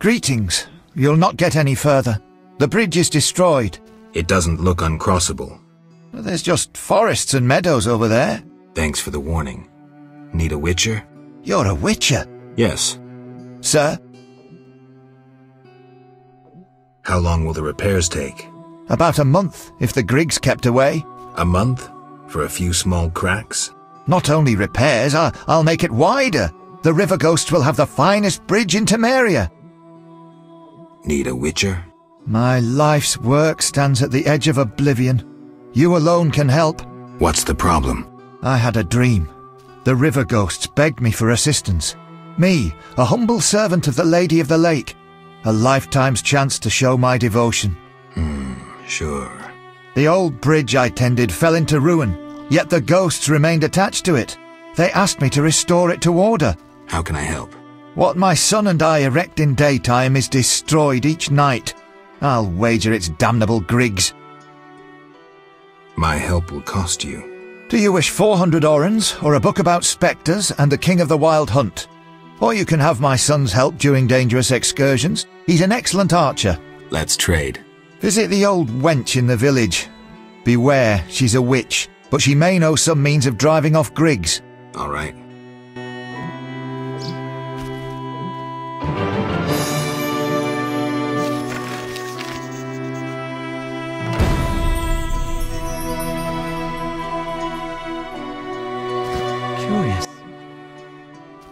Greetings. You'll not get any further. The bridge is destroyed. It doesn't look uncrossable. There's just forests and meadows over there. Thanks for the warning. Need a witcher? You're a witcher? Yes. Sir? How long will the repairs take? About a month, if the Griggs kept away. A month? For a few small cracks? Not only repairs, I'll make it wider. The River Ghost will have the finest bridge in Temeria. Need a witcher? My life's work stands at the edge of oblivion. You alone can help. What's the problem? I had a dream. The river ghosts begged me for assistance. Me, a humble servant of the Lady of the Lake. A lifetime's chance to show my devotion. Sure. The old bridge I tended fell into ruin, yet the ghosts remained attached to it. They asked me to restore it to order. How can I help? What my son and I erect in daytime is destroyed each night. I'll wager it's damnable Griggs. My help will cost you. Do you wish 400 Orens, or a book about spectres and the King of the Wild Hunt? Or you can have my son's help during dangerous excursions. He's an excellent archer. Let's trade. Visit the old wench in the village. Beware, she's a witch, but she may know some means of driving off Griggs. All right.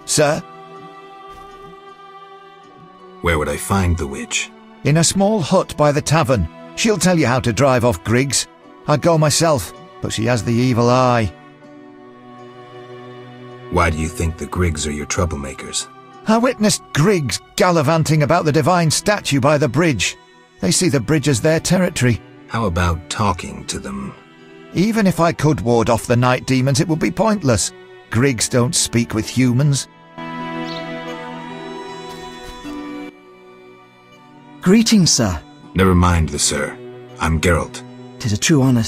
Sir? Where would I find the witch? In a small hut by the tavern. She'll tell you how to drive off Griggs. I'd go myself, but she has the evil eye. Why do you think the Griggs are your troublemakers? I witnessed Griggs gallivanting about the divine statue by the bridge. They see the bridge as their territory. How about talking to them? Even if I could ward off the night demons, it would be pointless. Griggs don't speak with humans. Greetings, sir. Never mind the sir. I'm Geralt. 'Tis a true honour,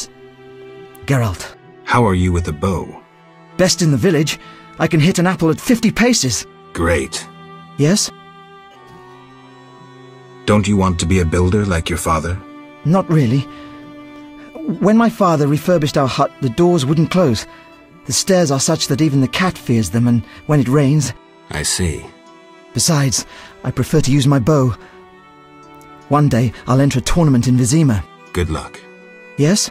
Geralt. How are you with a bow? Best in the village. I can hit an apple at 50 paces. Great. Yes? Don't you want to be a builder like your father? Not really. When my father refurbished our hut, the doors wouldn't close. The stairs are such that even the cat fears them, and when it rains... I see. Besides, I prefer to use my bow. One day, I'll enter a tournament in Vizima. Good luck. Yes?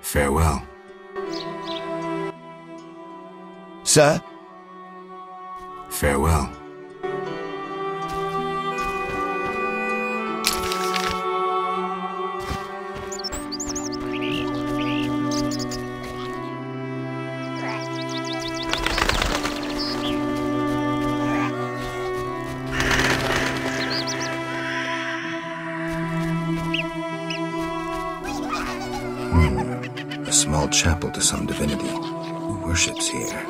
Farewell. Sir? Farewell. Chapel to some divinity who worships here.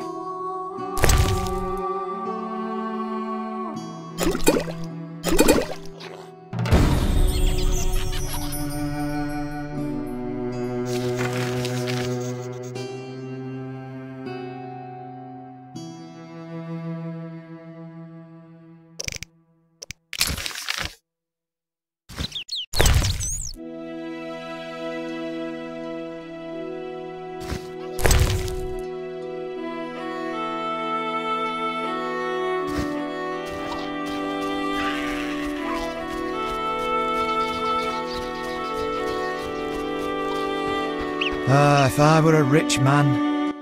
If I were a rich man.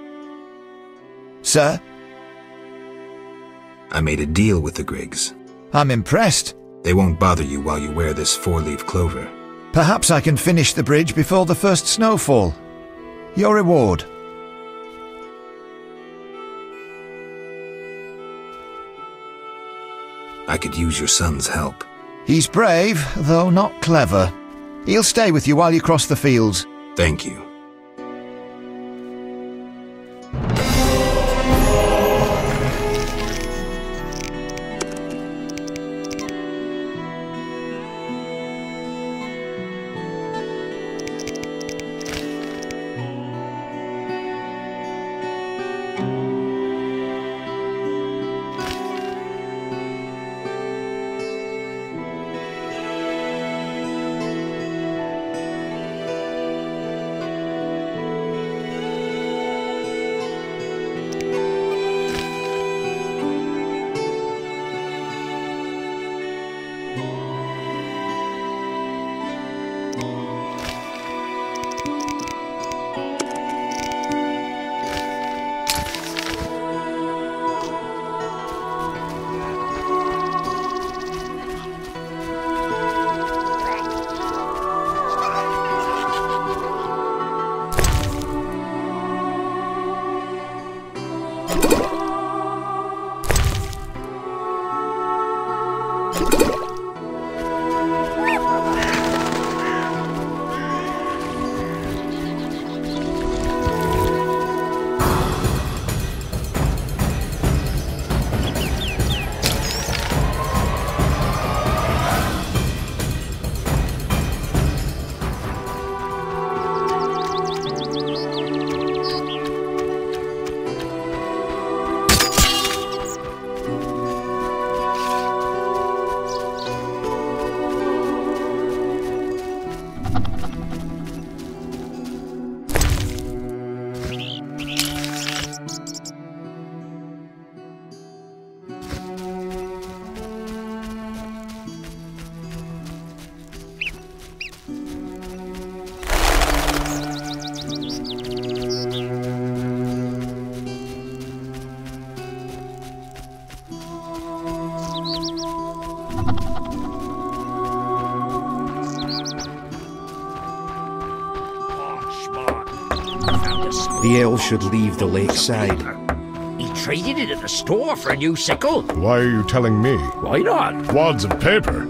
Sir? I made a deal with the Griggs. I'm impressed. They won't bother you while you wear this 4-leaf clover. Perhaps I can finish the bridge before the first snowfall. Your reward. I could use your son's help. He's brave, though not clever. He'll stay with you while you cross the fields. Thank you. The ale should leave the lakeside. He traded it at the store for a new sickle. Why are you telling me? Why not? Wads of paper.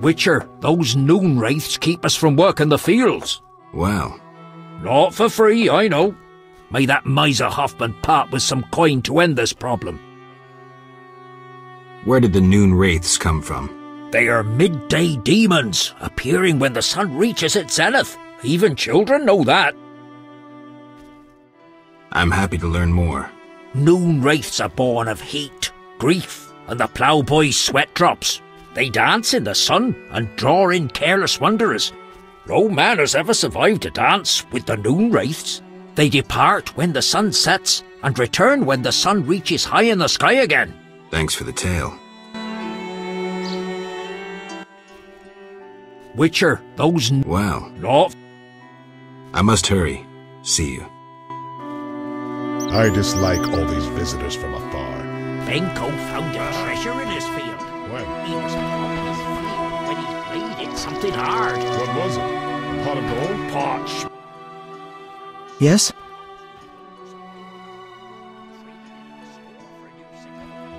Witcher, those noonwraiths keep us from work in the fields. Wow. Not for free, I know. May that miser Hoffman part with some coin to end this problem. Where did the noonwraiths come from? They are midday demons, appearing when the sun reaches its zenith. Even children know that. I'm happy to learn more. Noonwraiths are born of heat, grief, and the ploughboy's sweat drops. They dance in the sun and draw in careless wanderers. No man has ever survived to dance with the noonwraiths. They depart when the sun sets and return when the sun reaches high in the sky again. Thanks for the tale. Witcher, those... Wow. No. I must hurry. See you. I dislike all these visitors from afar. Benko found a treasure in his field. When? He was on his field when he played it something hard. What was it? A pot of gold? Potch. Yes?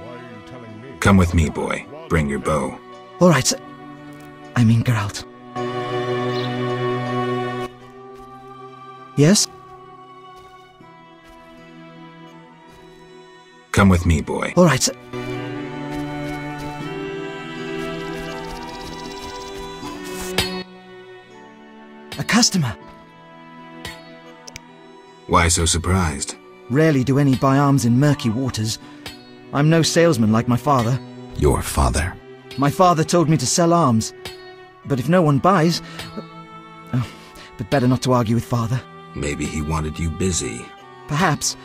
Why are you telling me? Come with me, boy. Bring your bow. All right, sir. I mean, Geralt. Yes? Come with me, boy. All right, sir. A customer. Why so surprised? Rarely do any buy arms in murky waters. I'm no salesman like my father. Your father? My father told me to sell arms. But if no one buys... Oh, but better not to argue with father. Maybe he wanted you busy. Perhaps.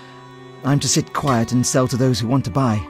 I'm to sit quiet and sell to those who want to buy.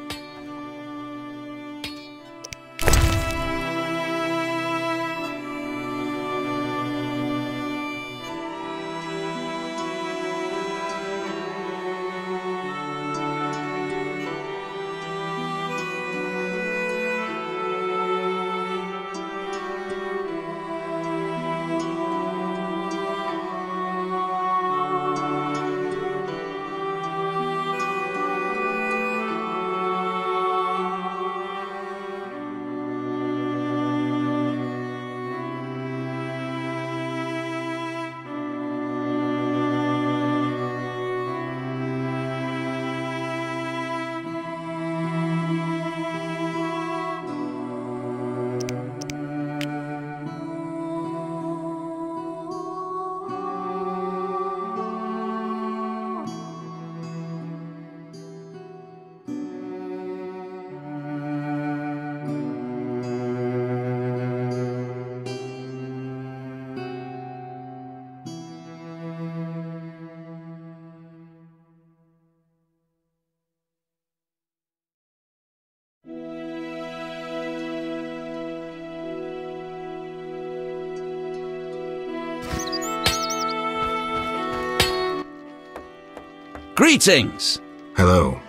Greetings! Hello.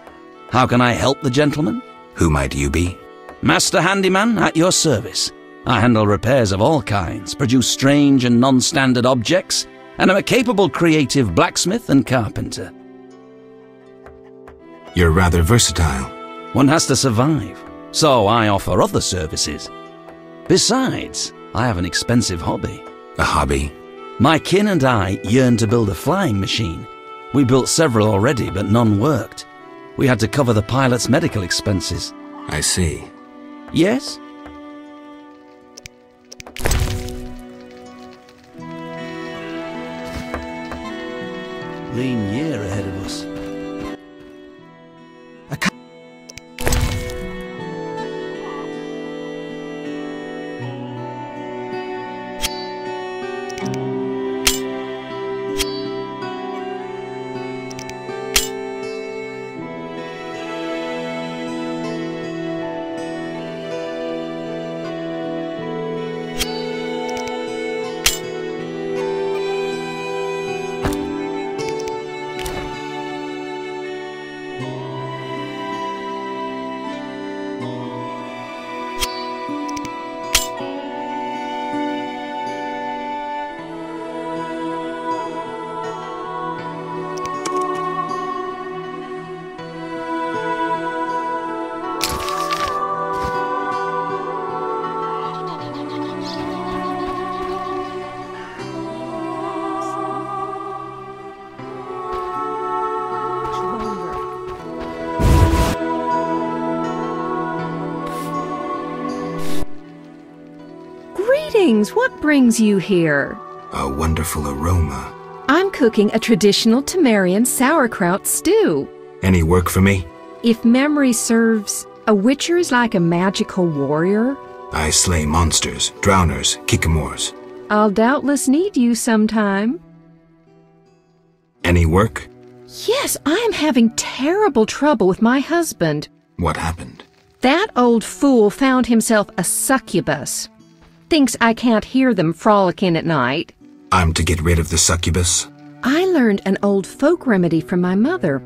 How can I help the gentleman? Who might you be? Master Handyman at your service. I handle repairs of all kinds, produce strange and non-standard objects, and am a capable creative blacksmith and carpenter. You're rather versatile. One has to survive, so I offer other services. Besides, I have an expensive hobby. A hobby? My kin and I yearn to build a flying machine. We built several already, but none worked. We had to cover the pilot's medical expenses. I see. Yes? Lean year ahead of us. What brings you here? A wonderful aroma. I'm cooking a traditional Temerian sauerkraut stew. Any work for me? If memory serves, a witcher is like a magical warrior. I slay monsters, drowners, kikimors. I'll doubtless need you sometime. Any work? Yes, I'm having terrible trouble with my husband. What happened? That old fool found himself a succubus. Thinks I can't hear them frolicking at night. I'm to get rid of the succubus? I learned an old folk remedy from my mother.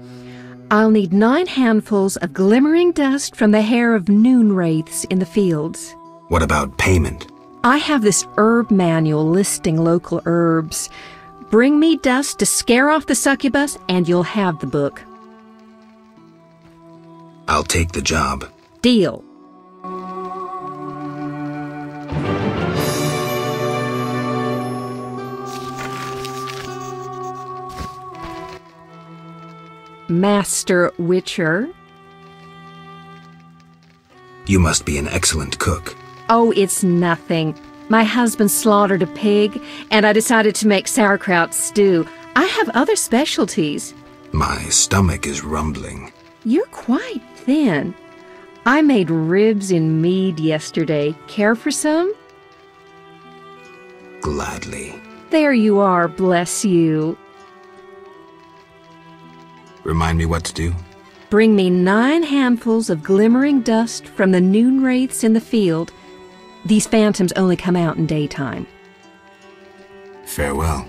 I'll need 9 handfuls of glimmering dust from the hair of noonwraiths in the fields. What about payment? I have this herb manual listing local herbs. Bring me dust to scare off the succubus, and you'll have the book. I'll take the job. Deal. Master Witcher. You must be an excellent cook. Oh, it's nothing. My husband slaughtered a pig, and I decided to make sauerkraut stew. I have other specialties. My stomach is rumbling. You're quite thin. I made ribs in mead yesterday. Care for some? Gladly. There you are, bless you. Remind me what to do. Bring me 9 handfuls of glimmering dust from the noon wraiths in the field. These phantoms only come out in daytime. Farewell.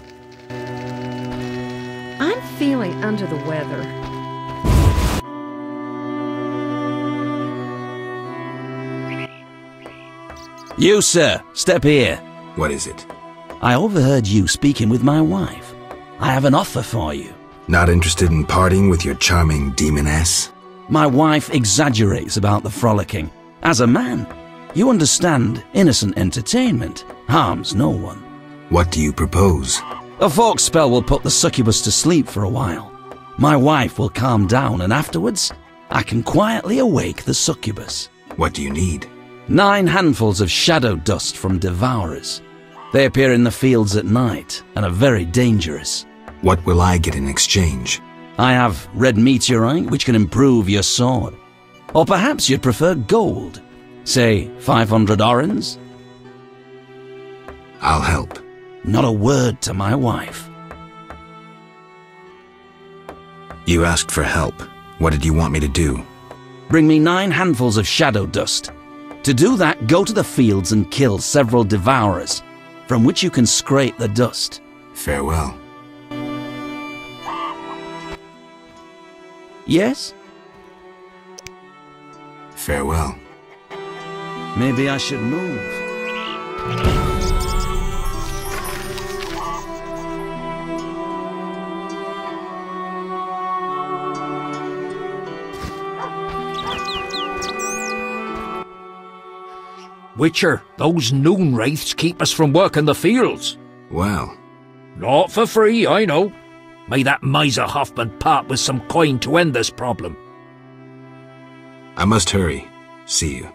I'm feeling under the weather. You, sir, step here. What is it? I overheard you speaking with my wife. I have an offer for you. Not interested in parting with your charming demoness? My wife exaggerates about the frolicking. As a man, you understand, innocent entertainment harms no one. What do you propose? A folk spell will put the succubus to sleep for a while. My wife will calm down, and afterwards, I can quietly awake the succubus. What do you need? 9 handfuls of shadow dust from devourers. They appear in the fields at night and are very dangerous. What will I get in exchange? I have red meteorite, which can improve your sword. Or perhaps you'd prefer gold. Say, 500 orens? I'll help. Not a word to my wife. You asked for help. What did you want me to do? Bring me 9 handfuls of shadow dust. To do that, go to the fields and kill several devourers, from which you can scrape the dust. Farewell. Yes? Farewell. Maybe I should move. Witcher, those noon wraiths keep us from work in the fields. Well. Not for free, I know. May that miser Hoffman part with some coin to end this problem. I must hurry. See you.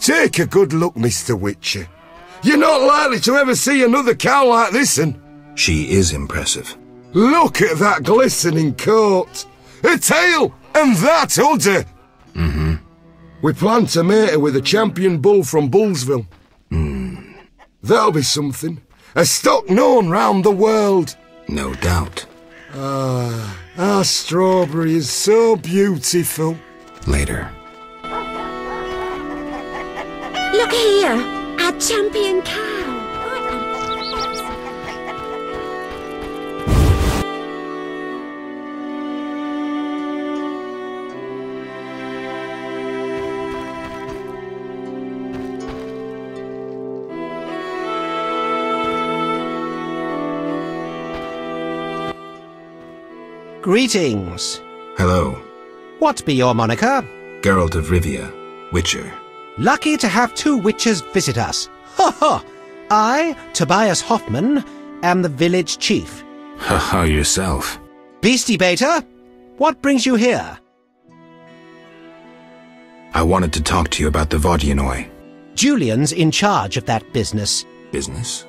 Take a good look, Mr. Witcher. You're not likely to ever see another cow like this one. She is impressive. Look at that glistening coat. Her tail and that udder. Mm-hmm. We plan to mate her with a champion bull from Bullsville. Mm. That'll be something. A stock known round the world. No doubt. Ah, our strawberry is so beautiful. Later. Look here, our champion cow. Greetings. Hello. What be your moniker? Geralt of Rivia, Witcher. Lucky to have 2 witches visit us. Ha ha! I, Tobias Hoffman, am the village chief. Ha ha yourself. Beastie Beta, what brings you here? I wanted to talk to you about the Vodyanoi. Julian's in charge of that business. Business?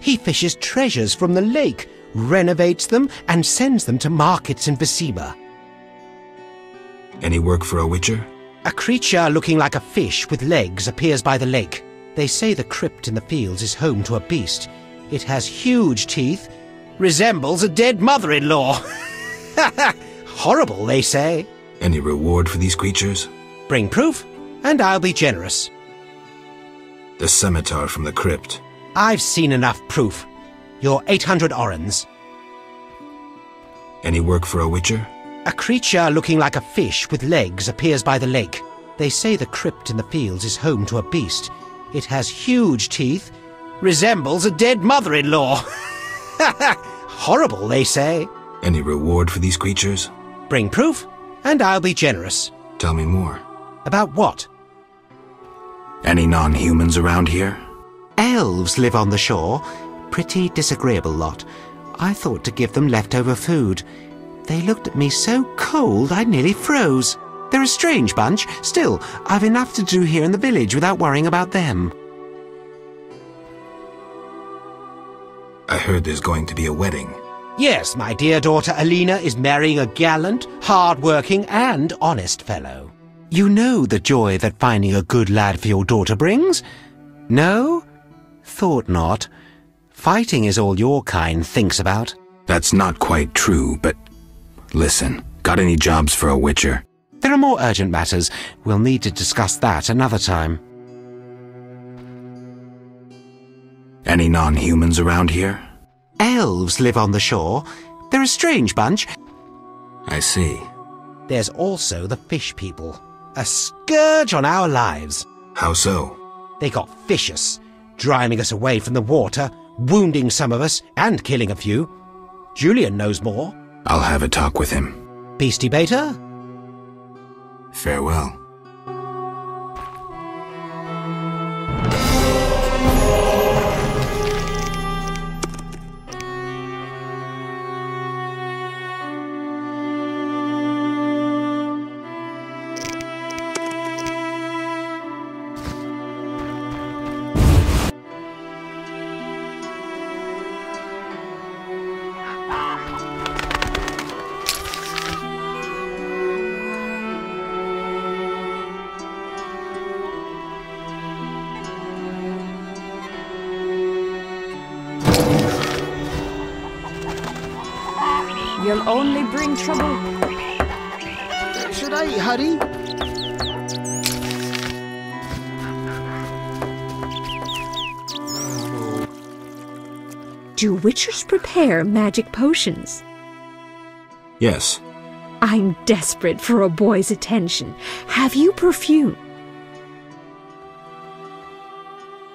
He fishes treasures from the lake, renovates them, and sends them to markets in Veseba. Any work for a witcher? A creature looking like a fish with legs appears by the lake. They say the crypt in the fields is home to a beast. It has huge teeth, resembles a dead mother-in-law. Horrible, they say. Any reward for these creatures? Bring proof, and I'll be generous. The scimitar from the crypt. I've seen enough proof. Your 800 orens. Any work for a witcher? A creature looking like a fish with legs appears by the lake. They say the crypt in the fields is home to a beast. It has huge teeth, resembles a dead mother-in-law. Horrible, they say. Any reward for these creatures? Bring proof, and I'll be generous. Tell me more. About what? Any non-humans around here? Elves live on the shore. Pretty disagreeable lot. I thought to give them leftover food. They looked at me so cold I nearly froze. They're a strange bunch. Still, I've enough to do here in the village without worrying about them. I heard there's going to be a wedding. Yes, my dear daughter Alina is marrying a gallant, hard-working and honest fellow. You know the joy that finding a good lad for your daughter brings? No? Thought not. Fighting is all your kind thinks about. That's not quite true, but... Listen, got any jobs for a witcher? There are more urgent matters. We'll need to discuss that another time. Any non-humans around here? Elves live on the shore. They're a strange bunch. I see. There's also the fish people. A scourge on our lives. How so? They got vicious, driving us away from the water, wounding some of us, and killing a few. Julian knows more. I'll have a talk with him. Beastie beta? Farewell. You'll only bring trouble. Should I hurry? Do witchers prepare magic potions? Yes. I'm desperate for a boy's attention. Have you perfume?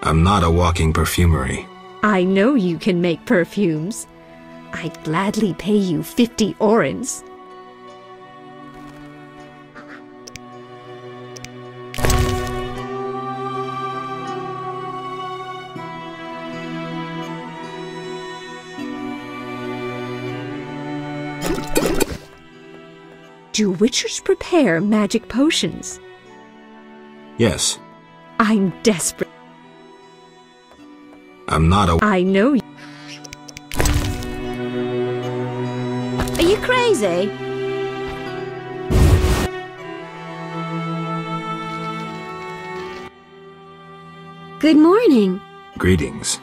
I'm not a walking perfumery. I know you can make perfumes. I'd gladly pay you 50 orens. Do witchers prepare magic potions? Yes. I'm desperate. I'm not a... I know you. Crazy? Good morning. Greetings.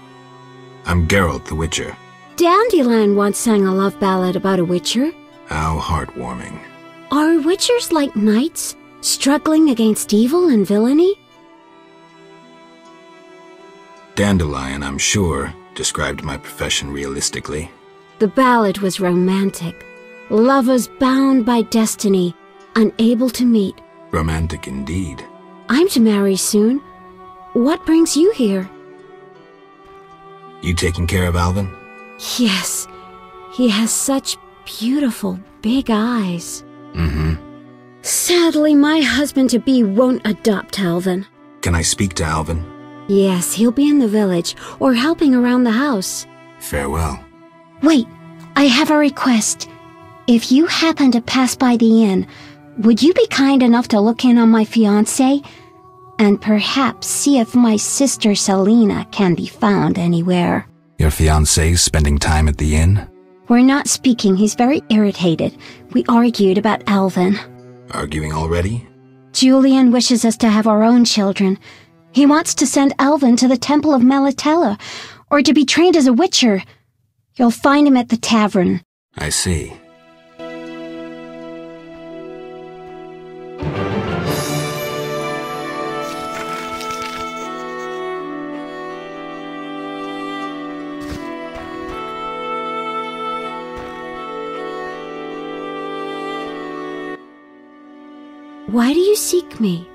I'm Geralt the Witcher. Dandelion once sang a love ballad about a witcher. How heartwarming. Are witchers like knights, struggling against evil and villainy? Dandelion, I'm sure, described my profession realistically. The ballad was romantic. Lovers bound by destiny, unable to meet. Romantic indeed. I'm to marry soon. What brings you here? You taking care of Alvin? Yes. He has such beautiful, big eyes. Mm-hmm. Sadly, my husband-to-be won't adopt Alvin. Can I speak to Alvin? Yes, he'll be in the village, or helping around the house. Farewell. Wait, I have a request. If you happen to pass by the inn, Would you be kind enough to look in on my fiancé? And perhaps see if my sister Selena can be found anywhere. Your fiancé's spending time at the inn? We're not speaking. He's very irritated. We argued about Alvin. Arguing already? Julian wishes us to have our own children. He wants to send Alvin to the Temple of Melatella, or to be trained as a witcher. You'll find him at the tavern. I see. Why do you seek me?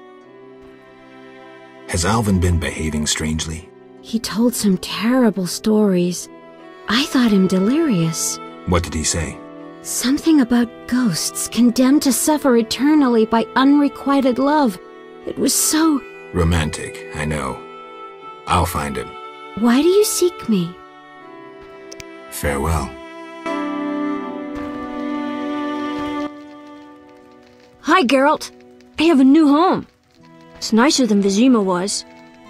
Has Alvin been behaving strangely? He told some terrible stories. I thought him delirious. What did he say? Something about ghosts condemned to suffer eternally by unrequited love. It was so... romantic, I know. I'll find him. Why do you seek me? Farewell. Hi, Geralt. I have a new home. It's nicer than Vizima was.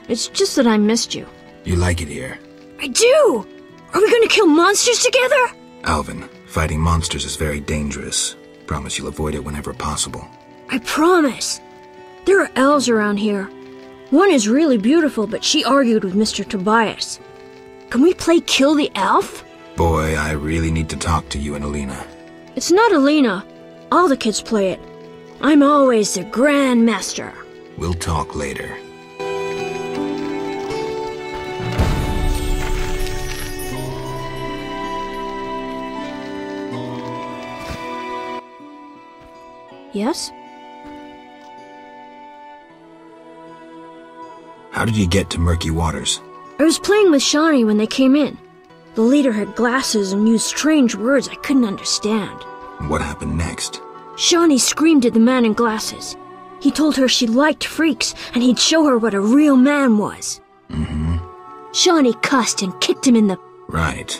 It's just that I missed you. You like it here? I do! Are we gonna kill monsters together? Alvin, fighting monsters is very dangerous. Promise you'll avoid it whenever possible. I promise! There are elves around here. One is really beautiful, but she argued with Mr. Tobias. Can we play Kill the Elf? Boy, I really need to talk to you and Alina. It's not Alina. All the kids play it. I'm always the Grand Master. We'll talk later. Yes? How did you get to Murky Waters? I was playing with Shani when they came in. The leader had glasses and used strange words I couldn't understand. What happened next? Shani screamed at the man in glasses. He told her she liked freaks, and he'd show her what a real man was. Mm-hmm. Shani cussed and kicked him in the... Right.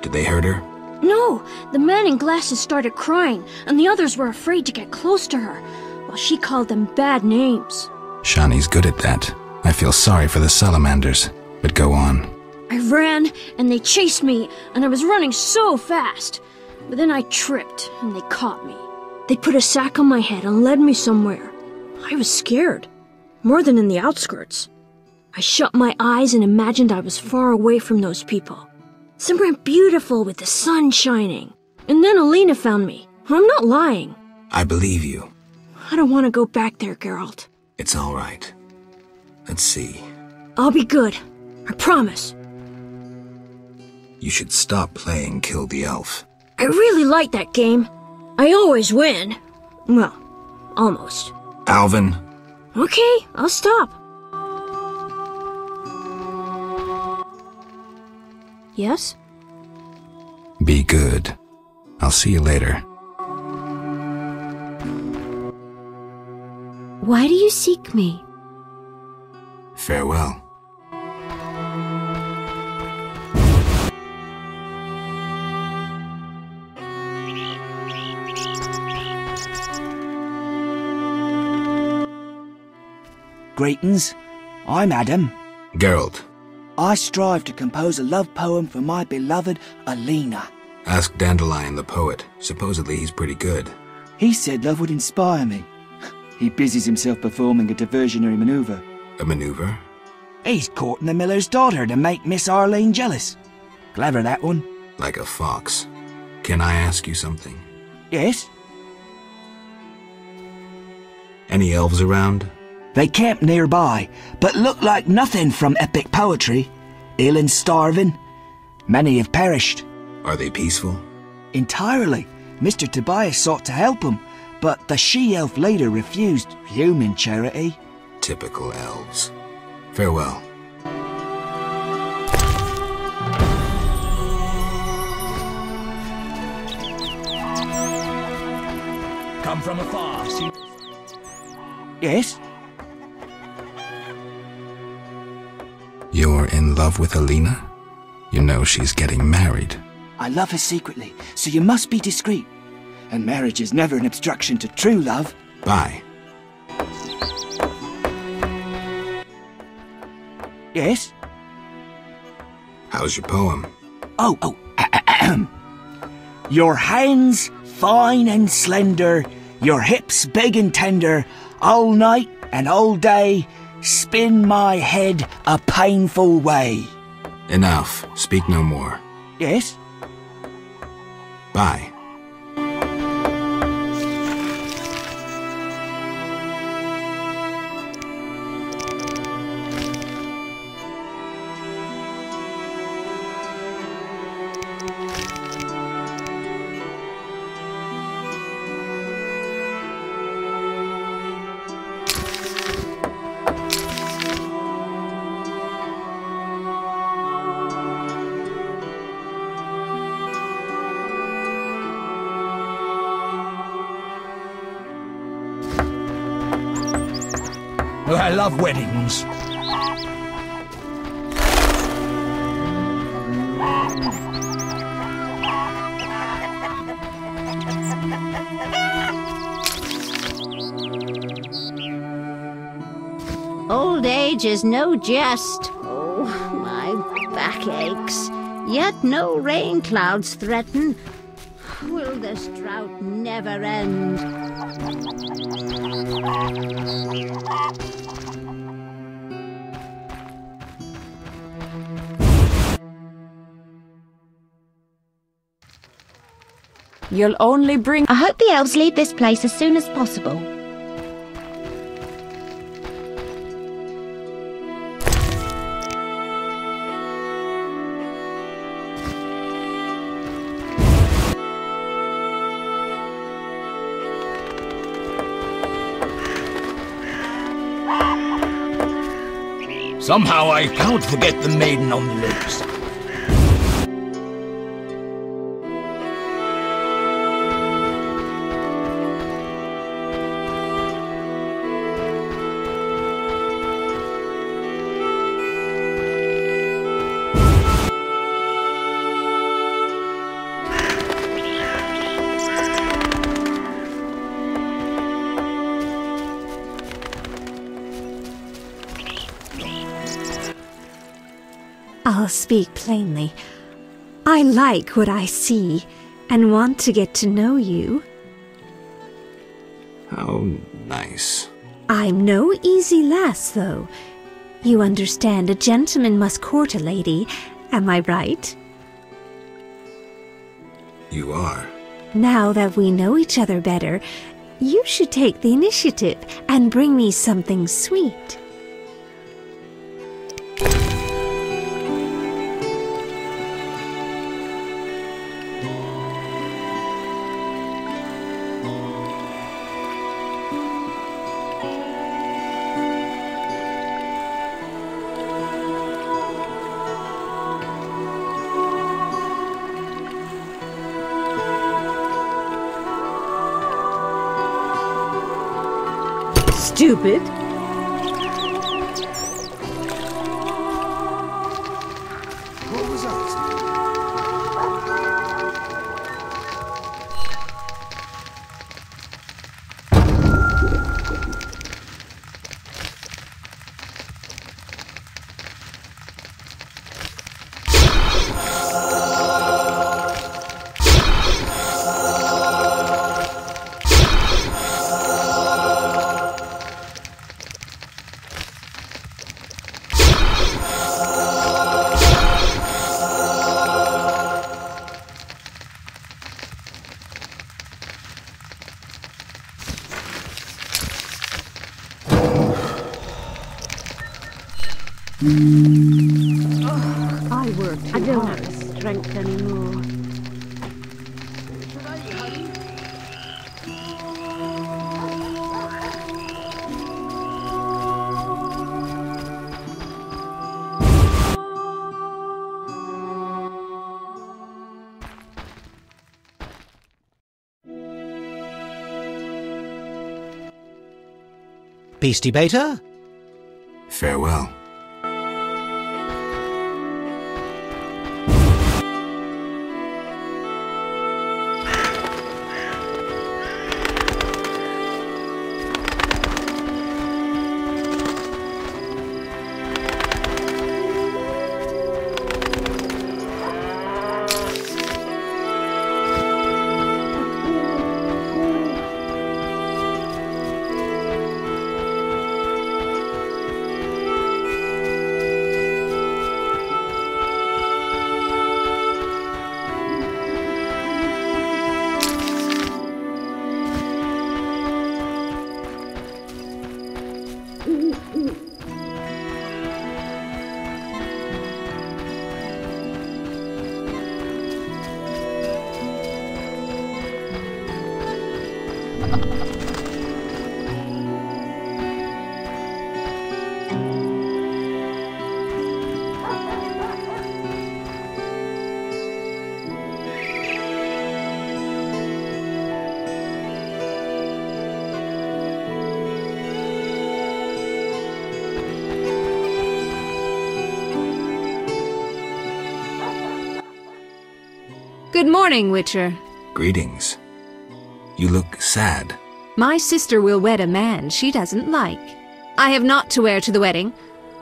Did they hurt her? No! The man in glasses started crying, and the others were afraid to get close to her, while she called them bad names. Shani's good at that. I feel sorry for the salamanders, but go on. I ran, and they chased me, and I was running so fast. But then I tripped, and they caught me. They put a sack on my head and led me somewhere. I was scared, more than in the outskirts. I shut my eyes and imagined I was far away from those people. Somewhere beautiful with the sun shining. And then Alina found me. I'm not lying. I believe you. I don't want to go back there, Geralt. It's all right. Let's see. I'll be good. I promise. You should stop playing Kill the Elf. I really like that game. I always win. Well, almost. Alvin. Okay, I'll stop. Yes? Be good. I'll see you later. Why do you seek me? Farewell. Greetings. I'm Adam. Geralt. I strive to compose a love poem for my beloved Alina. Ask Dandelion the poet. Supposedly he's pretty good. He said love would inspire me. He busies himself performing a diversionary maneuver. A maneuver? He's courting the miller's daughter to make Miss Arlene jealous. Clever, that one. Like a fox. Can I ask you something? Yes? Any elves around? They camp nearby, but look like nothing from epic poetry. Ill and starving. Many have perished. Are they peaceful? Entirely. Mr. Tobias sought to help them, but the she-elf leader refused human charity. Typical elves. Farewell. Come from afar, see... Yes? You're in love with Alina? You know she's getting married. I love her secretly, so you must be discreet. and marriage is never an obstruction to true love. Bye. Yes? How's your poem? Your hands fine and slender, your hips big and tender, all night and all day, spin my head a painful way. Enough. Speak no more. Yes? Bye. I love weddings. Old age is no jest. Oh, my back aches. Yet no rain clouds threaten. Will this drought never end? You'll only bring... I hope the elves leave this place as soon as possible. Somehow I can't forget the maiden on the lips. I'll speak plainly. I like what I see, and want to get to know you. How nice. I'm no easy lass, though. You understand, a gentleman must court a lady, am I right? You are. Now that we know each other better, you should take the initiative and bring me something sweet. Stupid. What was Beastie Beta? Farewell. Good morning, Witcher. Greetings. You look sad. My sister will wed a man she doesn't like. I have naught to wear to the wedding,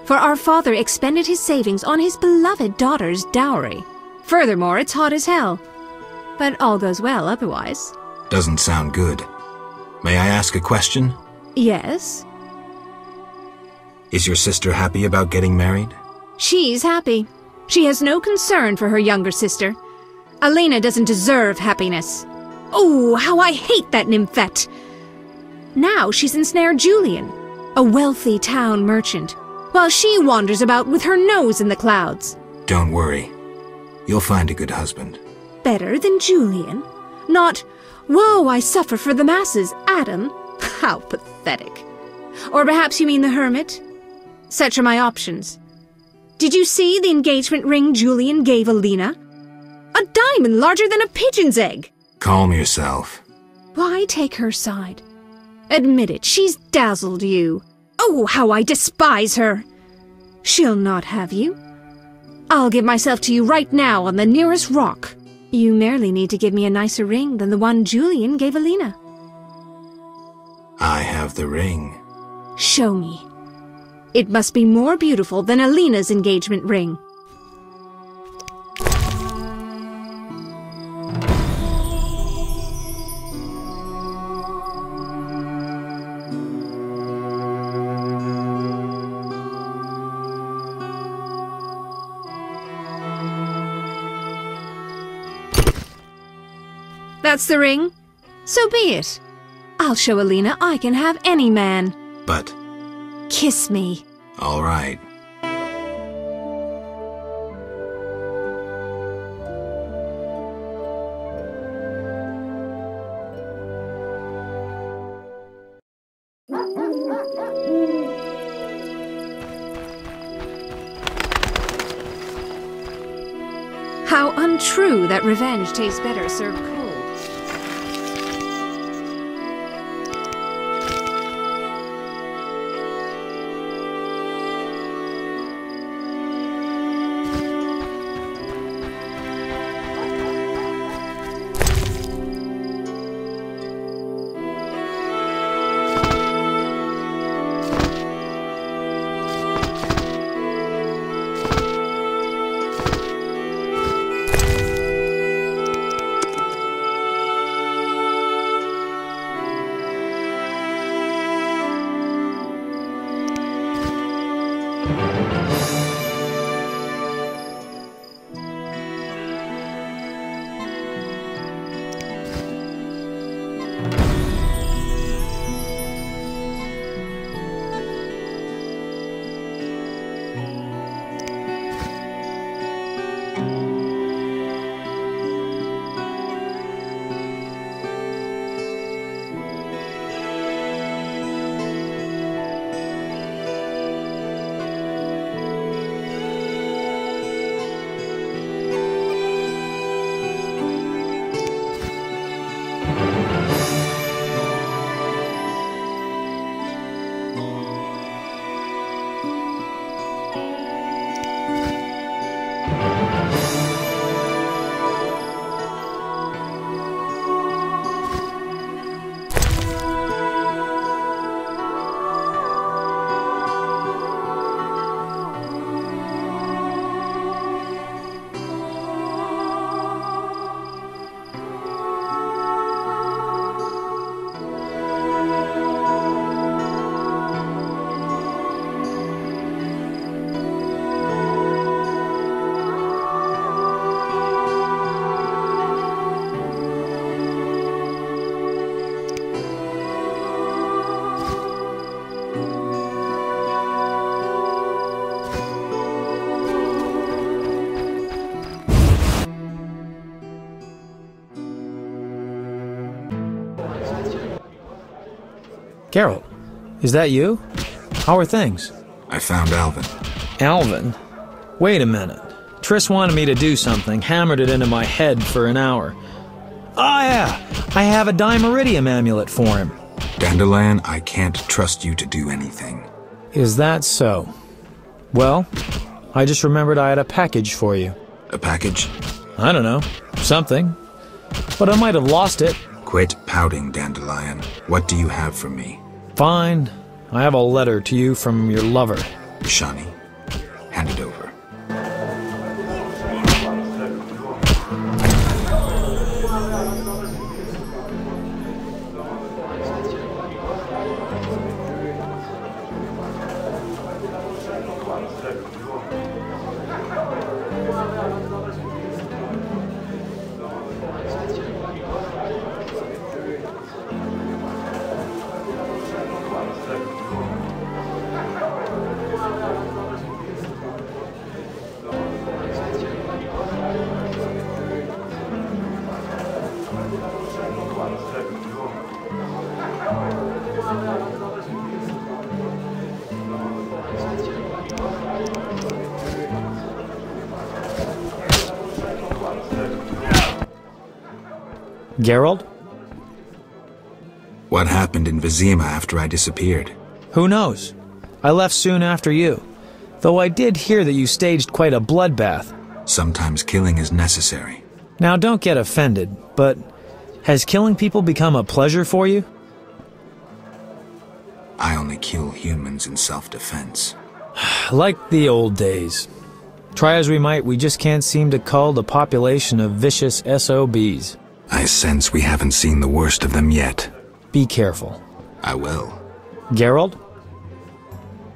for our father expended his savings on his beloved daughter's dowry. Furthermore, it's hot as hell. But all goes well otherwise. Doesn't sound good. May I ask a question? Yes. Is your sister happy about getting married? She's happy. She has no concern for her younger sister. Alina doesn't deserve happiness. Oh, how I hate that nymphette! Now she's ensnared Julian, a wealthy town merchant, while she wanders about with her nose in the clouds. Don't worry. You'll find a good husband. Better than Julian? Not, woe, I suffer for the masses, Adam. How pathetic. Or perhaps you mean the hermit? Such are my options. Did you see the engagement ring Julian gave Alina? A diamond larger than a pigeon's egg! Calm yourself. Why take her side? Admit it, she's dazzled you. Oh, how I despise her! She'll not have you. I'll give myself to you right now on the nearest rock. You merely need to give me a nicer ring than the one Julian gave Alina. I have the ring. Show me. It must be more beautiful than Alina's engagement ring. That's the ring. So be it. I'll show Alina I can have any man. But... kiss me. All right. How untrue that revenge tastes better served cold. Geralt, is that you? How are things? I found Alvin. Alvin? Wait a minute. Triss wanted me to do something, hammered it into my head for an hour. Oh yeah, I have a dimeridium amulet for him. Dandelion, I can't trust you to do anything. Is that so? Well, I just remembered I had a package for you. A package? I don't know. Something. But I might have lost it. Quit pouting, Dandelion. What do you have for me? Fine. I have a letter to you from your lover. Shani, hand it over. Geralt? What happened in Vizima after I disappeared? Who knows? I left soon after you, though I did hear that you staged quite a bloodbath. Sometimes killing is necessary. Now don't get offended, but has killing people become a pleasure for you? I only kill humans in self-defense. Like the old days. Try as we might, we just can't seem to cull the population of vicious SOBs. I sense we haven't seen the worst of them yet. Be careful. I will. Geralt?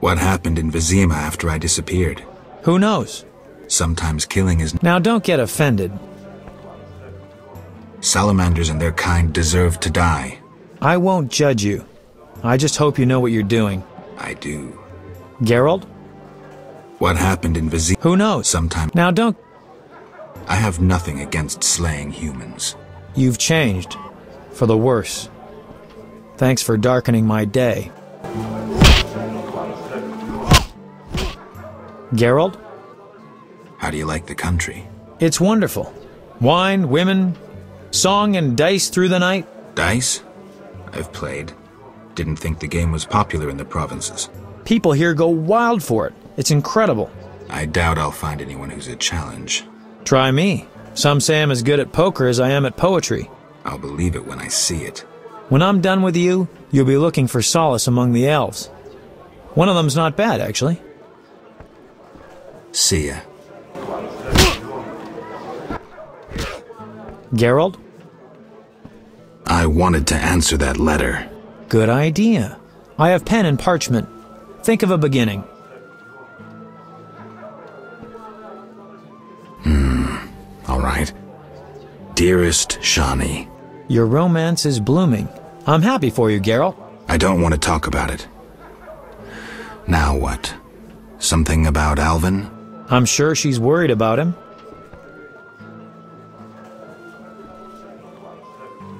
What happened in Vizima after I disappeared? Who knows? Sometimes killing is... Now don't get offended. Salamanders and their kind deserve to die. I won't judge you. I just hope you know what you're doing. I do. Geralt? What happened in Vizima... Who knows? Sometimes... Now don't... I have nothing against slaying humans. You've changed, for the worse. Thanks for darkening my day. Geralt? How do you like the country? It's wonderful. Wine, women, song and dice through the night. Dice? I've played. Didn't think the game was popular in the provinces. People here go wild for it. It's incredible. I doubt I'll find anyone who's a challenge. Try me. Some say I'm as good at poker as I am at poetry. I'll believe it when I see it. When I'm done with you, you'll be looking for solace among the elves. One of them's not bad, actually. See ya. Geralt? I wanted to answer that letter. Good idea. I have pen and parchment. Think of a beginning. All right. Dearest Shani. Your romance is blooming. I'm happy for you, Geralt. I don't want to talk about it. Now what? Something about Alvin? I'm sure she's worried about him.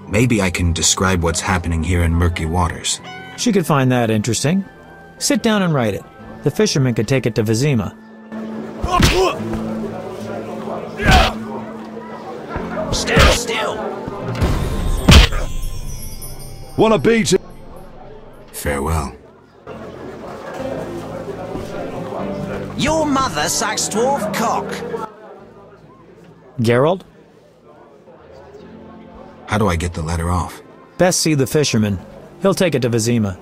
Maybe I can describe what's happening here in Murky Waters. She could find that interesting. Sit down and write it. The fisherman could take it to Vizima. Still! Wanna beat it? Farewell. Your mother sucks dwarf cock. Geralt? How do I get the letter off? Best see the fisherman. He'll take it to Vizima.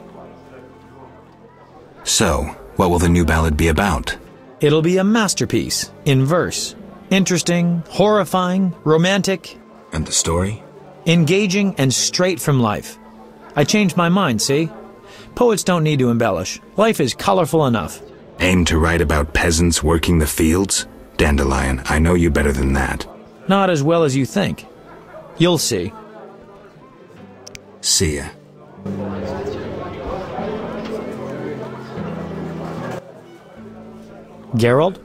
So, what will the new ballad be about? It'll be a masterpiece, in verse. Interesting, horrifying, romantic. And the story? Engaging and straight from life. I changed my mind, see? Poets don't need to embellish. Life is colorful enough. Aim to write about peasants working the fields? Dandelion, I know you better than that. Not as well as you think. You'll see. See ya. Geralt?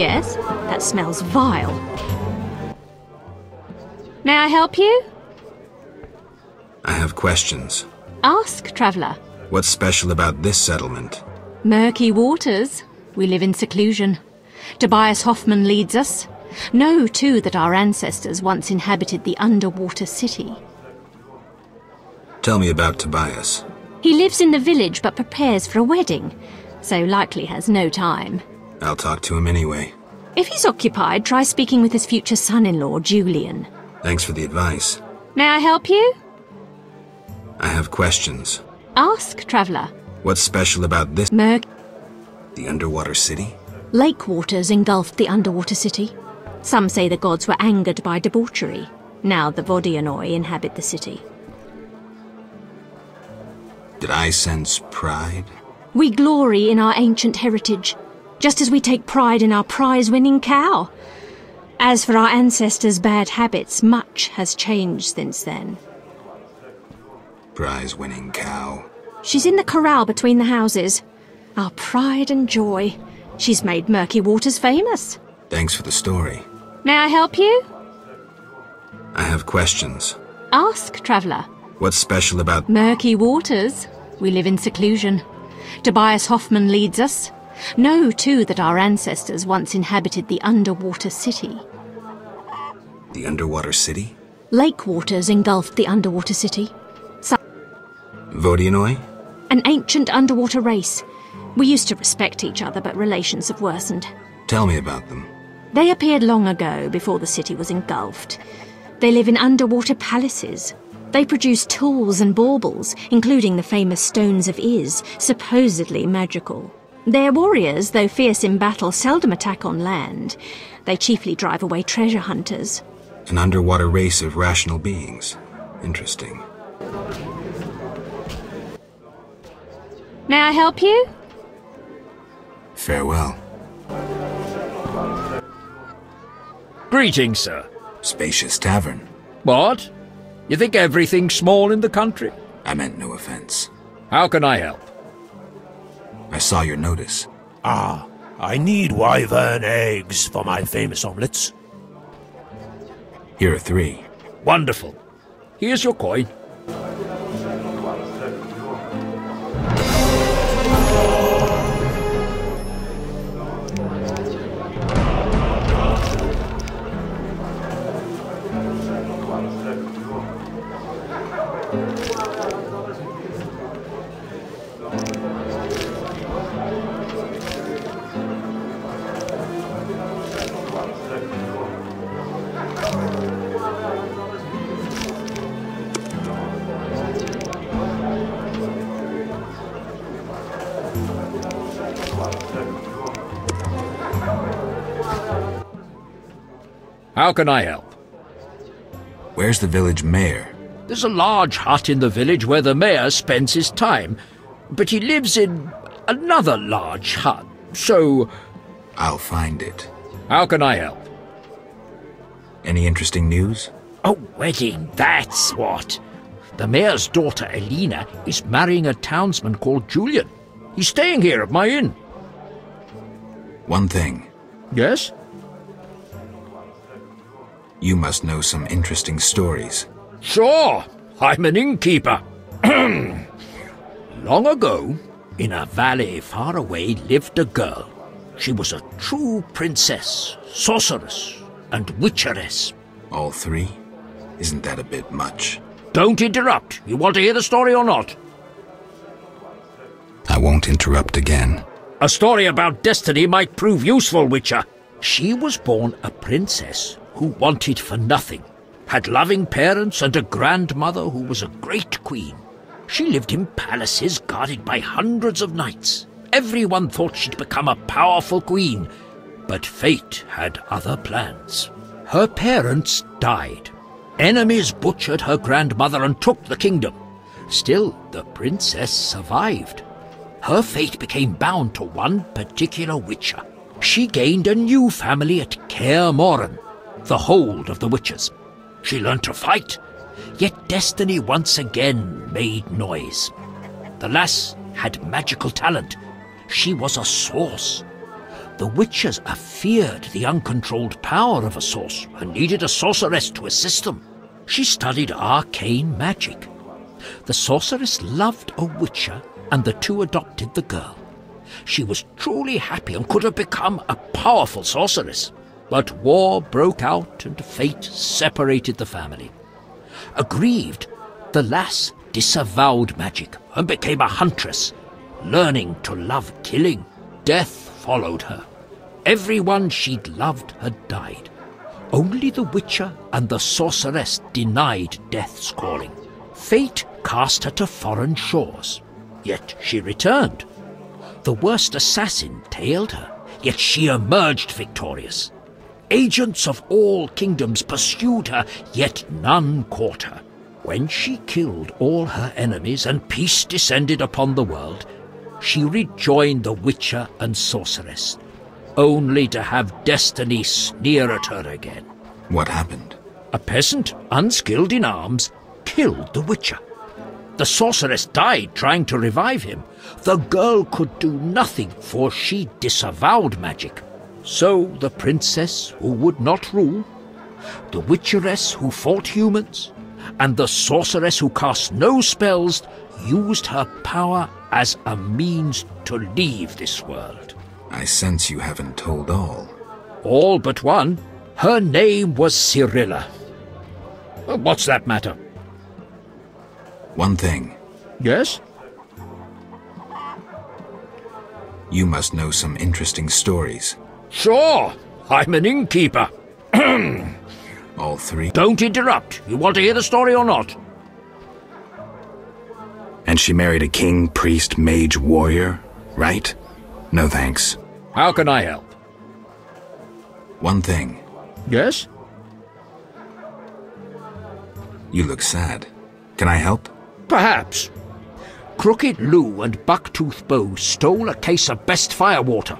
Yes, that smells vile. May I help you? I have questions. Ask, traveller. What's special about this settlement? Murky waters. We live in seclusion. Tobias Hoffman leads us. Know, too, that our ancestors once inhabited the underwater city. Tell me about Tobias. He lives in the village but prepares for a wedding, so likely has no time. I'll talk to him anyway. If he's occupied, try speaking with his future son-in-law, Julian. Thanks for the advice. May I help you? I have questions. Ask, traveller. What's special about this? The underwater city? Lake waters engulfed the underwater city. Some say the gods were angered by debauchery. Now the Vodyanoi inhabit the city. Did I sense pride? We glory in our ancient heritage, just as we take pride in our prize-winning cow. As for our ancestors' bad habits, much has changed since then. Prize-winning cow? She's in the corral between the houses. Our pride and joy. She's made murky waters famous. Thanks for the story. May I help you? I have questions. Ask, traveller. What's special about murky waters? We live in seclusion. Tobias Hoffman leads us. Know, too, that our ancestors once inhabited the underwater city. The underwater city? Lake waters engulfed the underwater city. Vodyanoi? An ancient underwater race. We used to respect each other, but relations have worsened. Tell me about them. They appeared long ago, before the city was engulfed. They live in underwater palaces. They produce tools and baubles, including the famous stones of Iz, supposedly magical. Their warriors, though fierce in battle, seldom attack on land. They chiefly drive away treasure hunters. An underwater race of rational beings. Interesting. May I help you? Farewell. Greetings, sir. Spacious tavern. What? You think everything's small in the country? I meant no offense. How can I help? I saw your notice. Ah, I need wyvern eggs for my famous omelets. Here are 3. Wonderful. Here's your coin. How can I help? Where's the village mayor? There's a large hut in the village where the mayor spends his time, but he lives in another large hut, so... I'll find it. How can I help? Any interesting news? A wedding, that's what! The mayor's daughter, Alina, is marrying a townsman called Julian. He's staying here at my inn. One thing. Yes? You must know some interesting stories. Sure! I'm an innkeeper. Long ago, in a valley far away, lived a girl. She was a true princess, sorceress, and witcheress. All 3? Isn't that a bit much? Don't interrupt. You want to hear the story or not? I won't interrupt again. A story about destiny might prove useful, Witcher. She was born a princess who wanted for nothing, had loving parents and a grandmother who was a great queen. She lived in palaces guarded by hundreds of knights. Everyone thought she'd become a powerful queen, but fate had other plans. Her parents died. Enemies butchered her grandmother and took the kingdom. Still, the princess survived. Her fate became bound to one particular witcher. She gained a new family at Kaer Morhen, the hold of the witches. She learned to fight, yet destiny once again made noise. The lass had magical talent. She was a source. The witchers feared the uncontrolled power of a sorcerer and needed a sorceress to assist them. She studied arcane magic. The sorceress loved a witcher, and the two adopted the girl. She was truly happy and could have become a powerful sorceress. But war broke out and fate separated the family. Aggrieved, the lass disavowed magic and became a huntress, learning to love killing. Death followed her. Everyone she'd loved had died. Only the witcher and the sorceress denied death's calling. Fate cast her to foreign shores, yet she returned. The worst assassin tailed her, yet she emerged victorious. Agents of all kingdoms pursued her, yet none caught her. When she killed all her enemies and peace descended upon the world, she rejoined the witcher and sorceress, only to have destiny sneer at her again. What happened? A peasant, unskilled in arms, killed the witcher. The sorceress died trying to revive him. The girl could do nothing, for she disavowed magic. So the princess who would not rule, the witcheress who fought humans, and the sorceress who cast no spells used her power as a means to leave this world. I sense you haven't told all. All but one. Her name was Cirilla. What's that matter? One thing. Yes? You must know some interesting stories. Sure! I'm an innkeeper. All three? Don't interrupt. You want to hear the story or not? And she married a king, priest, mage, warrior, right? No thanks. How can I help? One thing. Yes? You look sad. Can I help? Perhaps. Crooked Lou and Bucktooth Bo stole a case of best firewater.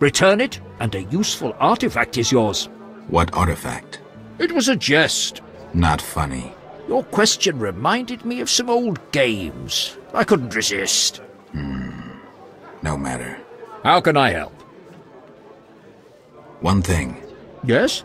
Return it, and a useful artifact is yours. What artifact? It was a jest. Not funny. Your question reminded me of some old games. I couldn't resist. No matter. How can I help? One thing. Yes?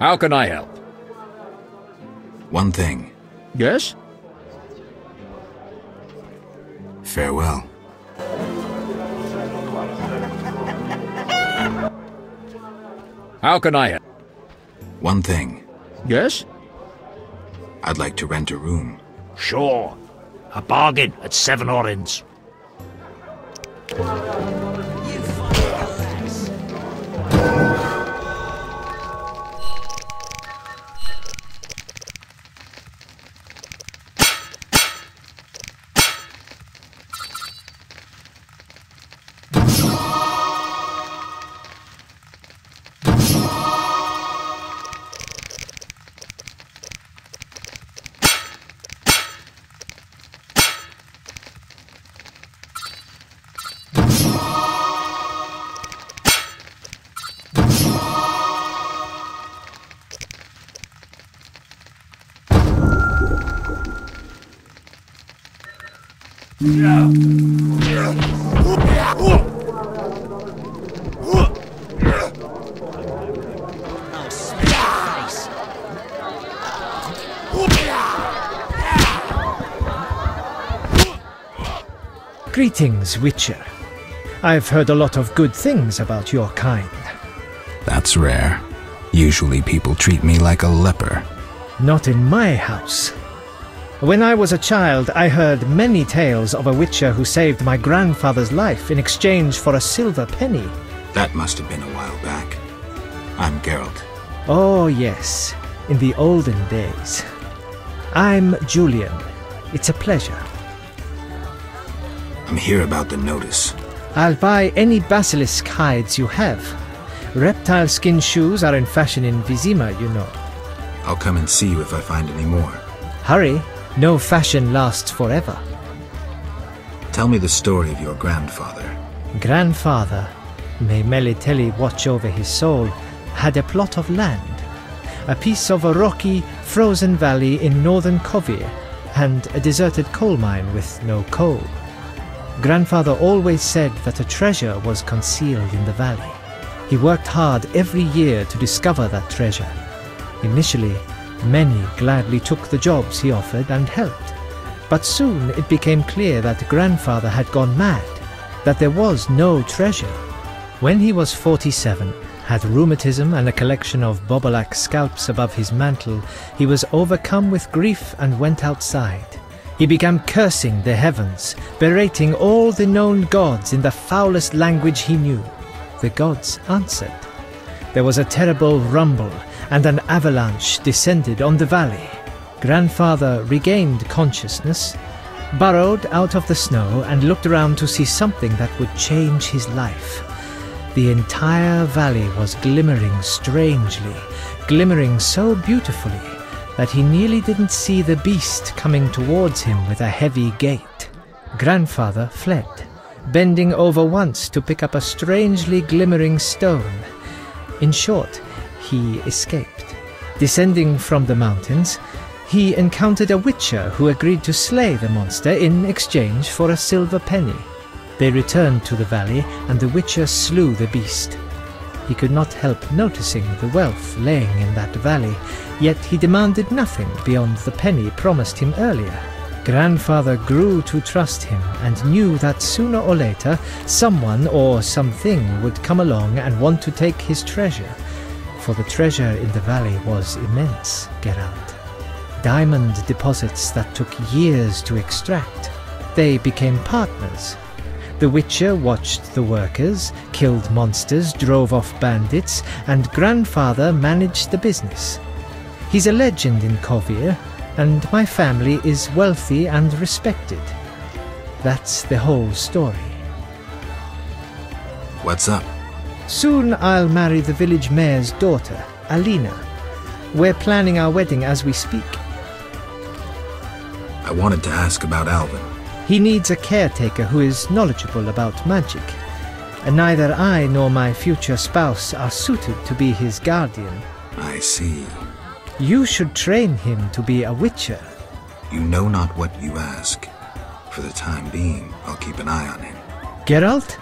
How can I help? One thing. Yes? Farewell. How can I help? One thing. Yes? I'd like to rent a room. Sure. A bargain at 7 orens. Greetings, Witcher. I've heard a lot of good things about your kind. That's rare. Usually people treat me like a leper. Not in my house. When I was a child, I heard many tales of a witcher who saved my grandfather's life in exchange for a silver penny. That must have been a while back. I'm Geralt. Oh yes, in the olden days. I'm Julian. It's a pleasure. I'm here about the notice. I'll buy any basilisk hides you have. Reptile skin shoes are in fashion in Vizima, you know. I'll come and see you if I find any more. Hurry. No fashion lasts forever. Tell me the story of your grandfather. Grandfather, may Melatella watch over his soul, had a plot of land, a piece of a rocky, frozen valley in northern Kovir, and a deserted coal mine with no coal. Grandfather always said that a treasure was concealed in the valley. He worked hard every year to discover that treasure. Initially, many gladly took the jobs he offered and helped, but soon it became clear that grandfather had gone mad, that there was no treasure. When he was 47, had rheumatism and a collection of bobolak scalps above his mantle, he was overcome with grief and went outside. He began cursing the heavens, berating all the known gods in the foulest language he knew. The gods answered. There was a terrible rumble, and an avalanche descended on the valley. Grandfather regained consciousness, burrowed out of the snow, and looked around to see something that would change his life. The entire valley was glimmering strangely, glimmering so beautifully that he nearly didn't see the beast coming towards him with a heavy gait. Grandfather fled, bending over once to pick up a strangely glimmering stone. In short, he escaped. Descending from the mountains, he encountered a witcher who agreed to slay the monster in exchange for a silver penny. They returned to the valley, and the witcher slew the beast. He could not help noticing the wealth laying in that valley, yet he demanded nothing beyond the penny promised him earlier. Grandfather grew to trust him and knew that sooner or later someone or something would come along and want to take his treasure. For the treasure in the valley was immense, Geralt. Diamond deposits that took years to extract. They became partners. The Witcher watched the workers, killed monsters, drove off bandits, and Grandfather managed the business. He's a legend in Kovir, and my family is wealthy and respected. That's the whole story. What's up? Soon I'll marry the village mayor's daughter, Alina. We're planning our wedding as we speak. I wanted to ask about Alvin. He needs a caretaker who is knowledgeable about magic. And neither I nor my future spouse are suited to be his guardian. I see. You should train him to be a witcher. You know not what you ask. For the time being, I'll keep an eye on him. Geralt?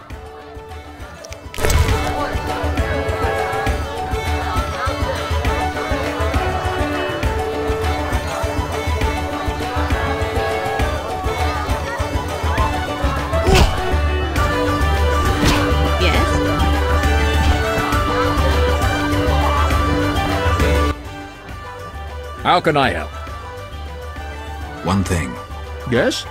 How can I help? One thing. Yes?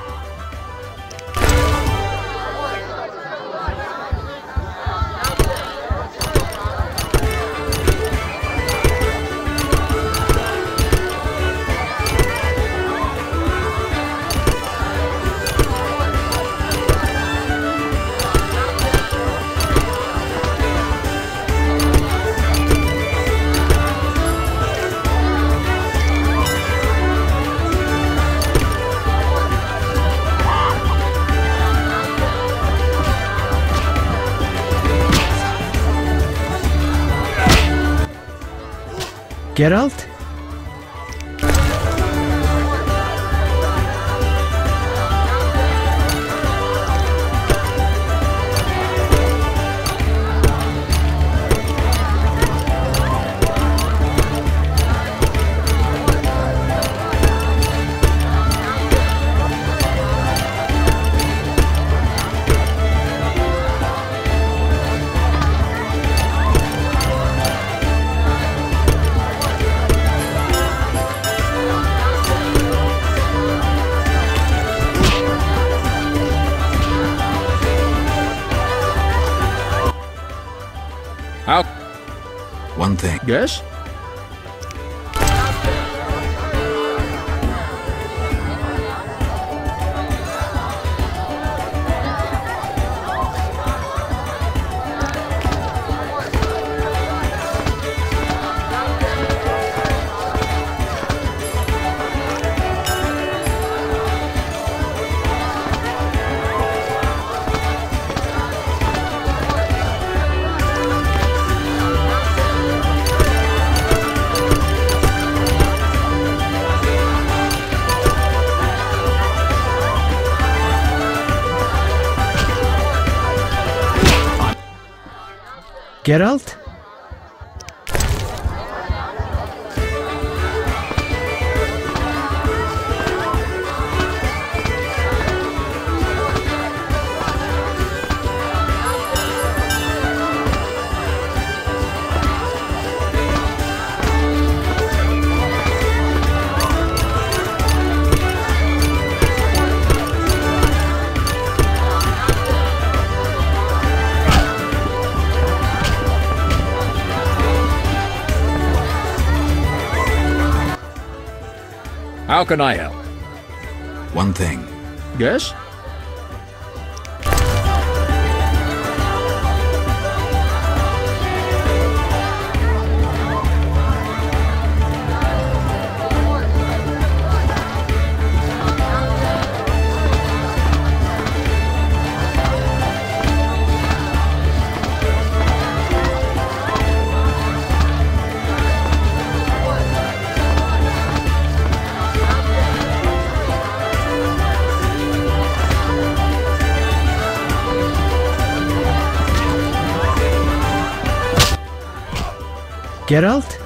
Geralt? How? One thing. Yes? Geralt? How can I help? One thing. Yes? Geralt?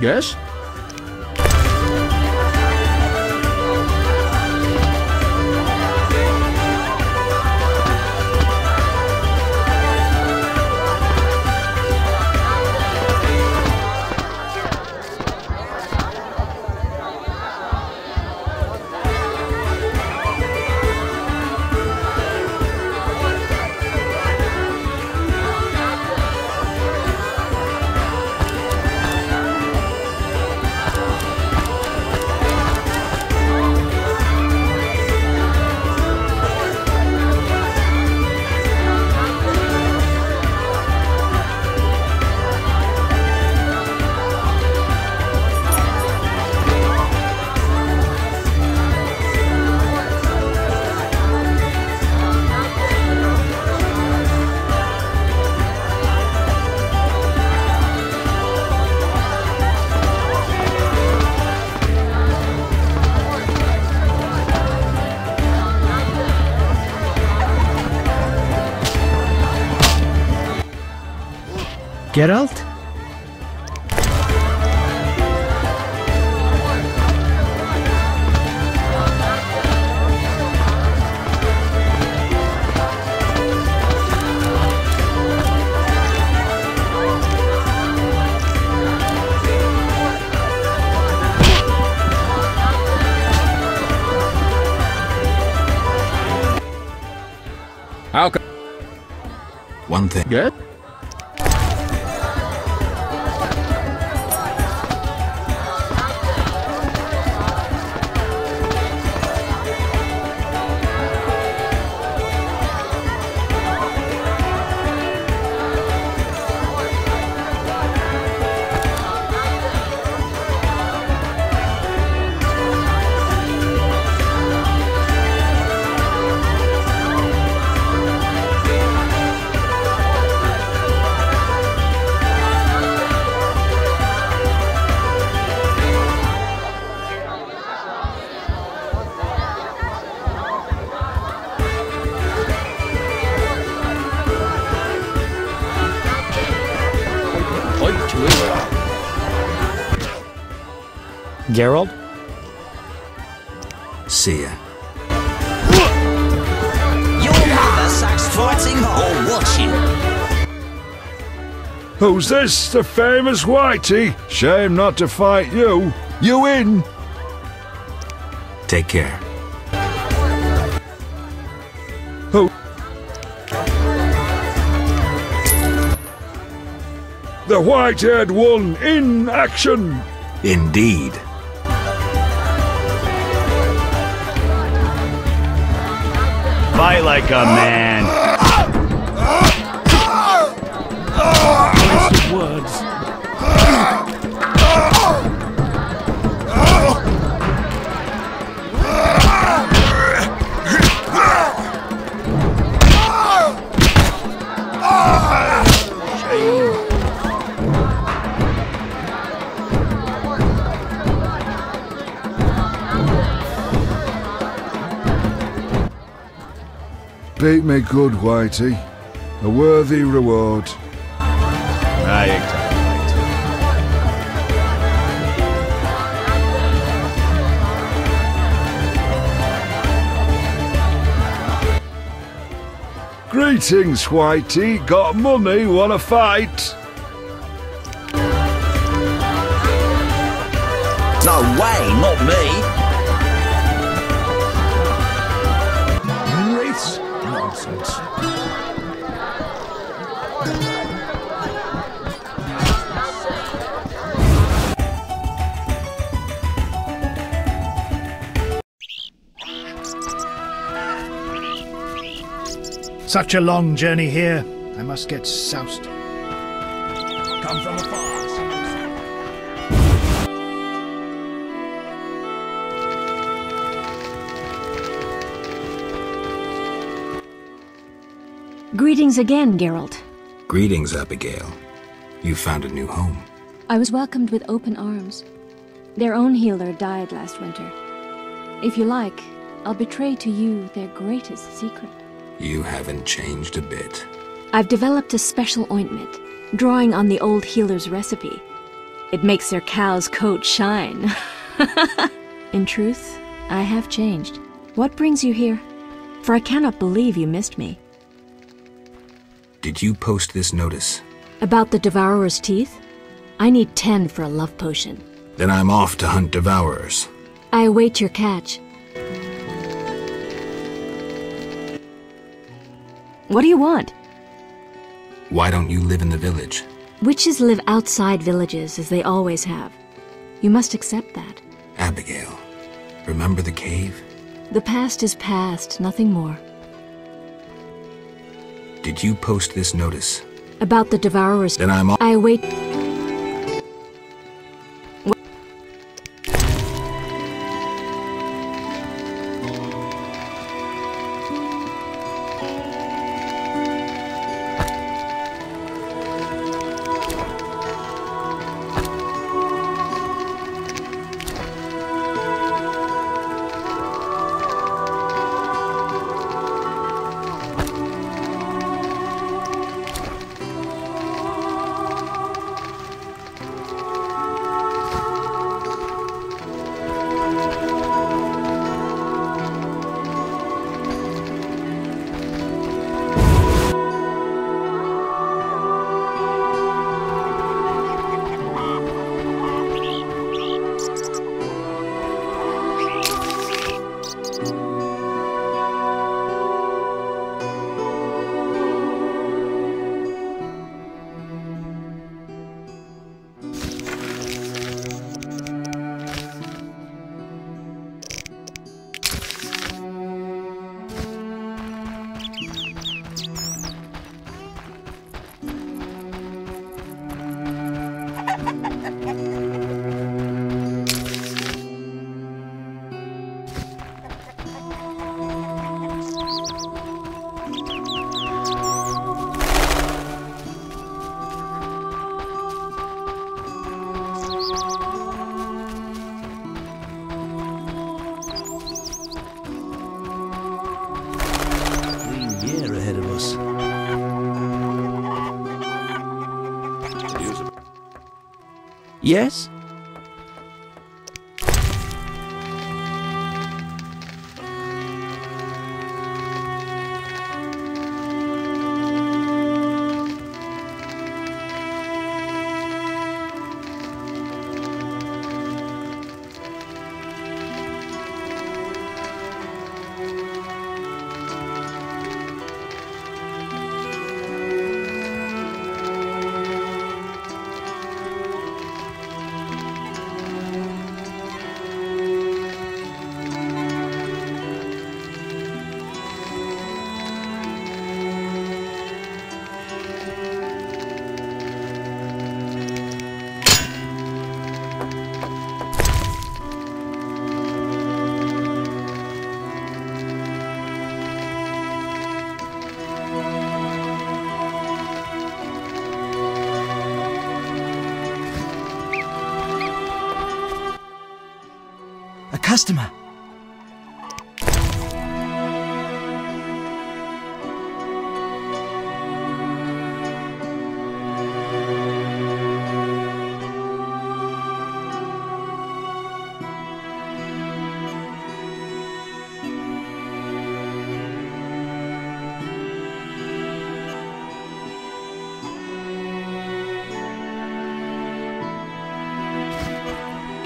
Yes? Geralt? How come? One thing. Good? Geralt? See ya. You'll never stop fighting or watching. Who's this? The famous Whitey? Shame not to fight you. You in? Take care. Who? The white-haired one in action. Indeed. Fight like a man. Words. Beat me good, Whitey. A worthy reward. Greetings, Whitey. Got money, wanna fight? No way, not me. Such a long journey here. I must get soused. Come from afar. Greetings again, Geralt. Greetings, Abigail. You found a new home. I was welcomed with open arms. Their own healer died last winter. If you like, I'll betray to you their greatest secret. You haven't changed a bit. I've developed a special ointment, drawing on the old healer's recipe. It makes their cow's coat shine. In truth, I have changed. What brings you here? For I cannot believe you missed me. Did you post this notice? About the devourer's teeth? I need 10 for a love potion. Then I'm off to hunt devourers. I await your catch. What do you want? Why don't you live in the village? Witches live outside villages, as they always have. You must accept that. Abigail, remember the cave? The past is past, nothing more. Did you post this notice? About the devourers? Then I'm off. I await. Yes? Customer.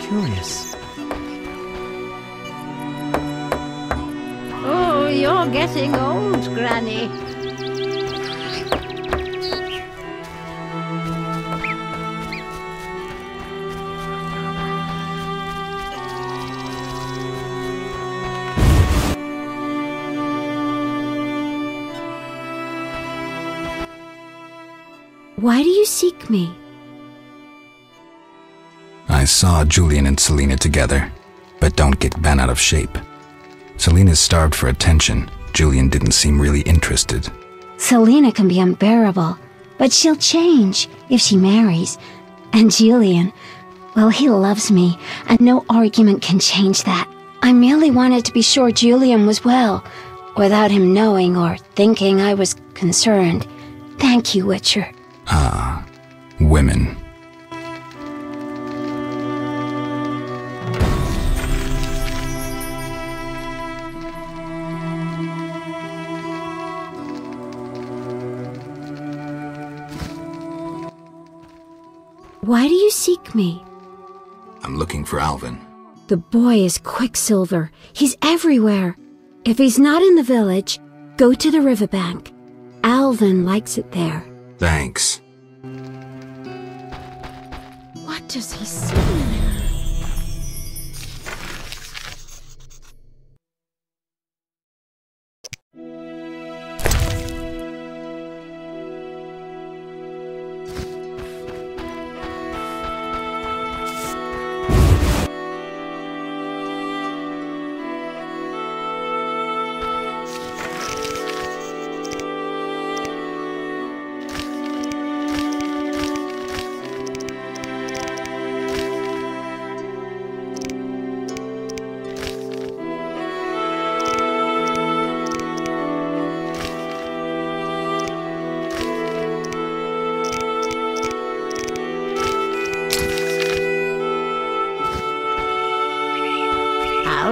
Curious. Getting old, Granny. Why do you seek me? I saw Julian and Selena together, but don't get bent out of shape. Selena's starved for attention. Julian didn't seem really interested. Selena can be unbearable, but she'll change if she marries. And Julian, well, he loves me, and no argument can change that. I merely wanted to be sure Julian was well, without him knowing or thinking I was concerned. Thank you, Witcher. Ah, women. Why do you seek me? I'm looking for Alvin. The boy is Quicksilver. He's everywhere. If he's not in the village, go to the riverbank. Alvin likes it there. Thanks. What does he see in her?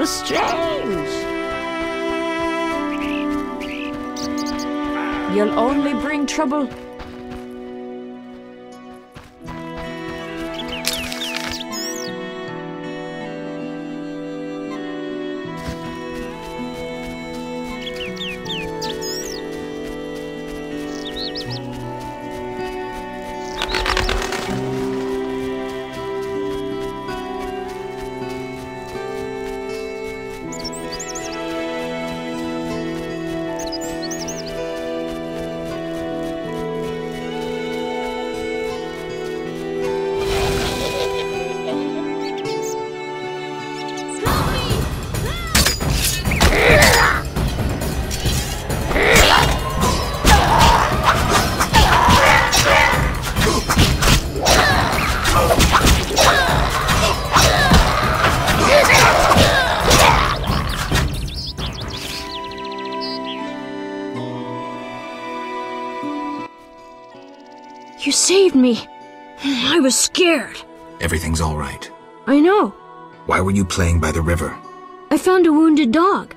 Strange! You'll only bring trouble. You saved me. I was scared. Everything's all right. I know. Why were you playing by the river? I found a wounded dog.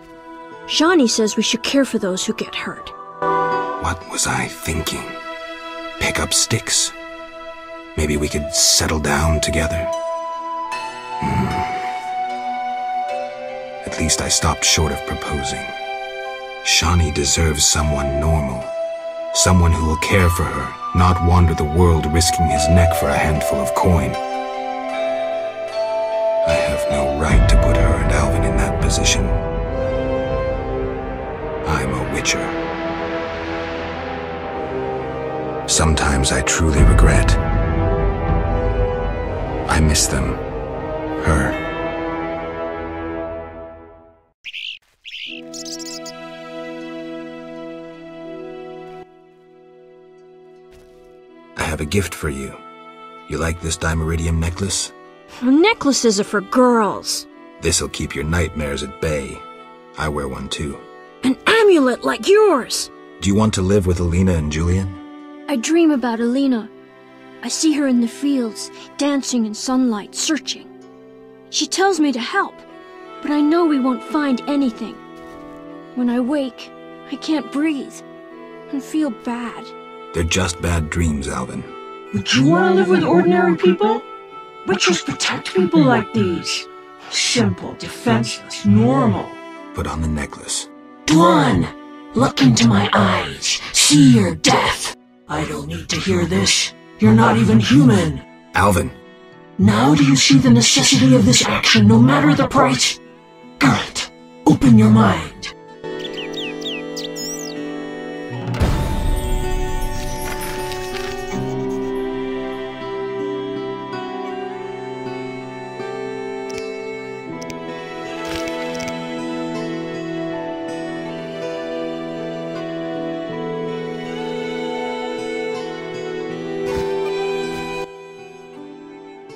Shani says we should care for those who get hurt. What was I thinking? Pick up sticks. Maybe we could settle down together. At least I stopped short of proposing. Shani deserves someone normal. Someone who will care for her, not wander the world risking his neck for a handful of coin. I have no right to put her and Alvin in that position. I'm a witcher. Sometimes I truly regret. I miss them. Her. I have a gift for you. You like this dimeridium necklace? Necklaces are for girls. This'll keep your nightmares at bay. I wear one too. An amulet like yours! Do you want to live with Alina and Julian? I dream about Alina. I see her in the fields, dancing in sunlight, searching. She tells me to help, but I know we won't find anything. When I wake, I can't breathe and feel bad. They're just bad dreams, Alvin. Would you want to live with ordinary people? Witches protect people like these. Simple, defenseless, normal. Put on the necklace. Dwan, look into my eyes. See your death. I don't need to hear this. You're not even human. Alvin. Now do you see the necessity of this action, no matter the price? Geralt, open your mind.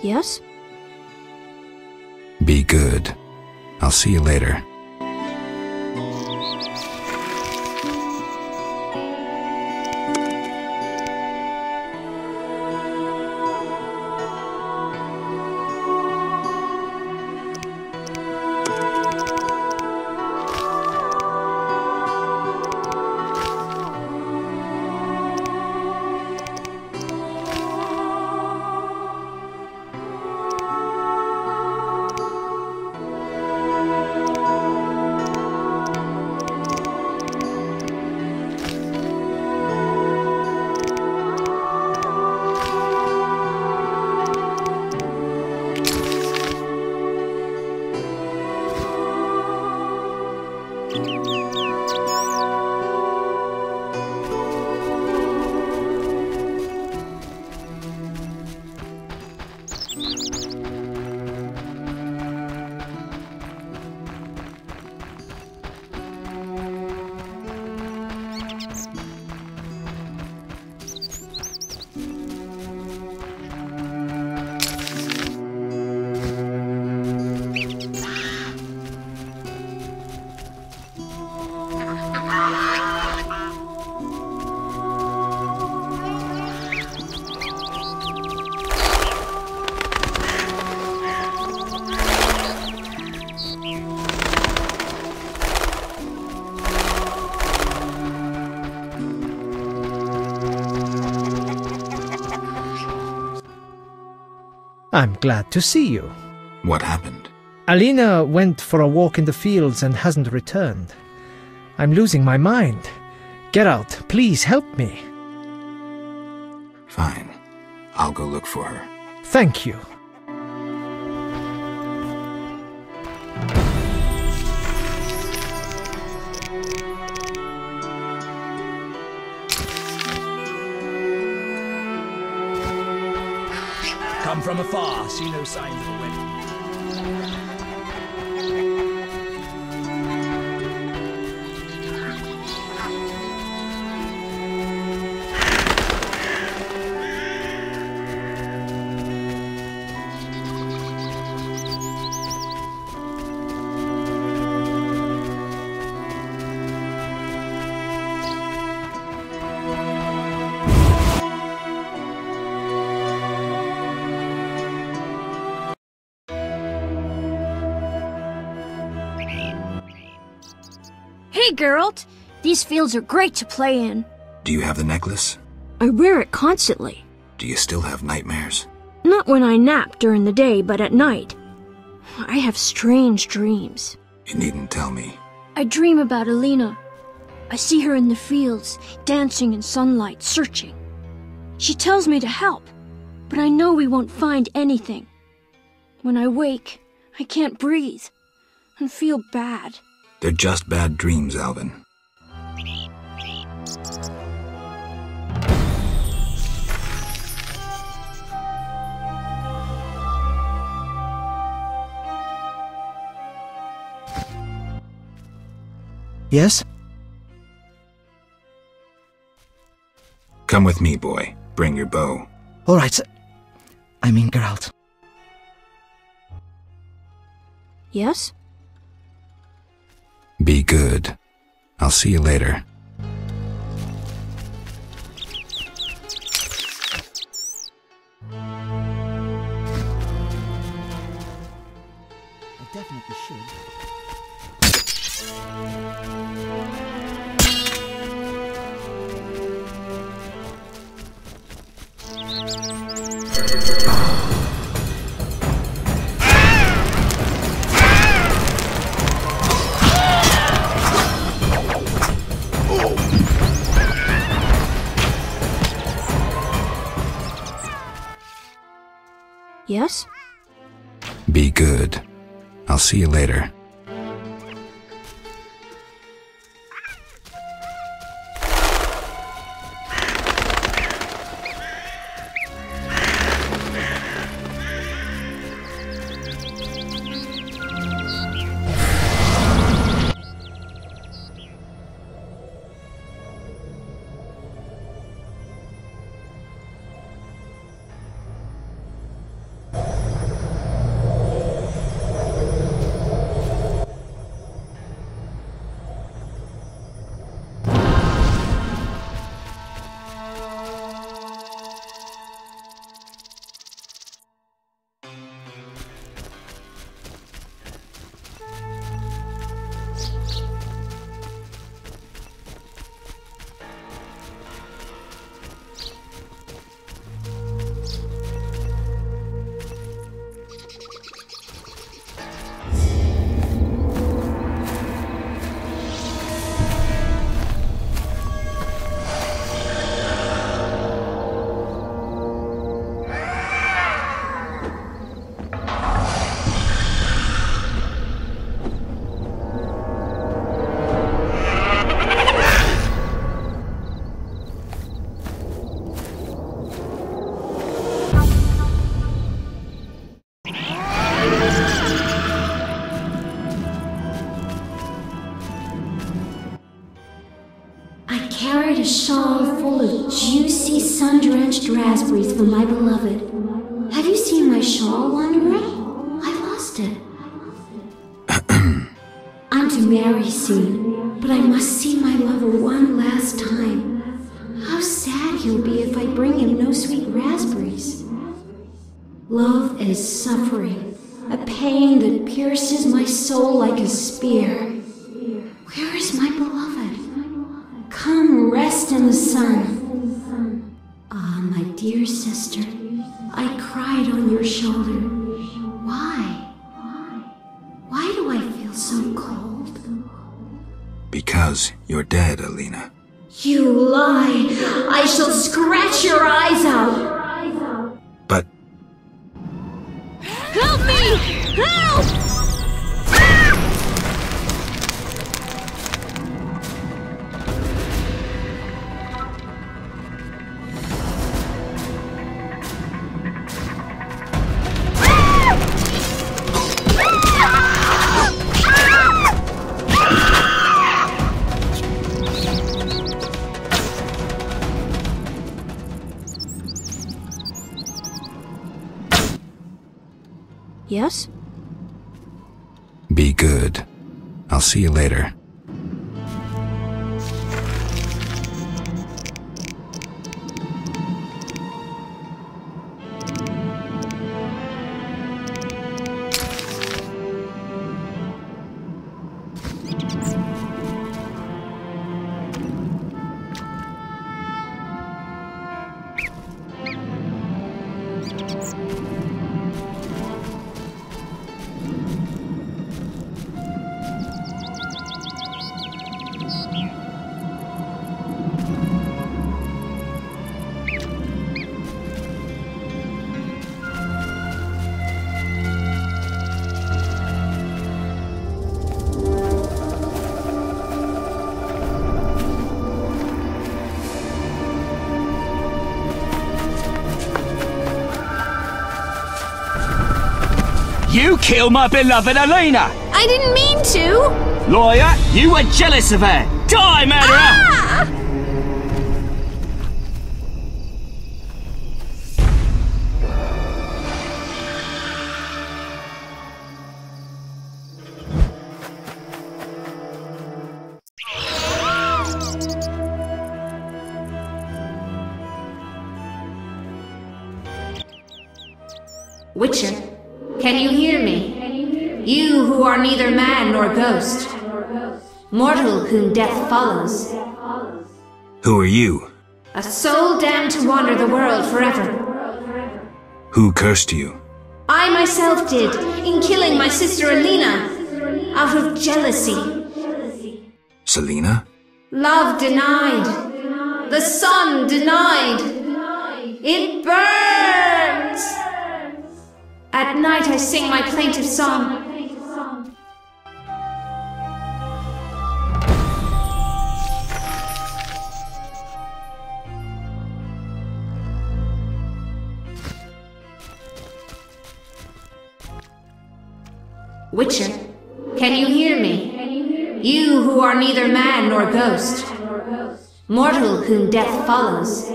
Yes? Be good. I'll see you later. I'm glad to see you. What happened? Alina went for a walk in the fields and hasn't returned. I'm losing my mind. Geralt, please help me. Fine. I'll go look for her. Thank you. From afar, see no signs of a wedding. way, Geralt. These fields are great to play in. Do you have the necklace? I wear it constantly. Do you still have nightmares? Not when I nap during the day, but at night. I have strange dreams. You needn't tell me. I dream about Alina. I see her in the fields, dancing in sunlight, searching. She tells me to help, but I know we won't find anything. When I wake, I can't breathe and feel bad. They're just bad dreams, Alvin. Yes? Come with me, boy. Bring your bow. All right, sir. I mean, Geralt. Yes? Be good. I'll see you later. I definitely should. Yes? Be good. I'll see you later. Raspberries for my beloved. Have you seen my shawl wandering? I lost it. I'm to marry soon, but I must see my lover one last time. How sad he'll be if I bring him no sweet raspberries. Love is suffering, a pain that pierces my soul like a spear. Where is my beloved? Come rest in the sun. Dear sister, I cried on your shoulder. Why? Why do I feel so cold? Because you're dead, Alina. You lie! I shall scratch your eyes out! But... Help me! Help! Yes? Be good. I'll see you later. You killed my beloved Alina! I didn't mean to! Lawyer, you were jealous of her! Die, murderer! Ah! Witcher. Can you hear me? You who are neither man nor ghost, mortal whom death follows. Who are you? A soul damned to wander the world forever. Who cursed you? I myself did, in killing my sister Alina, out of jealousy. Selena? Love denied. The sun denied. It burns! At night I sing my plaintive song. Witcher, can you hear me? You who are neither man nor ghost, mortal whom death follows.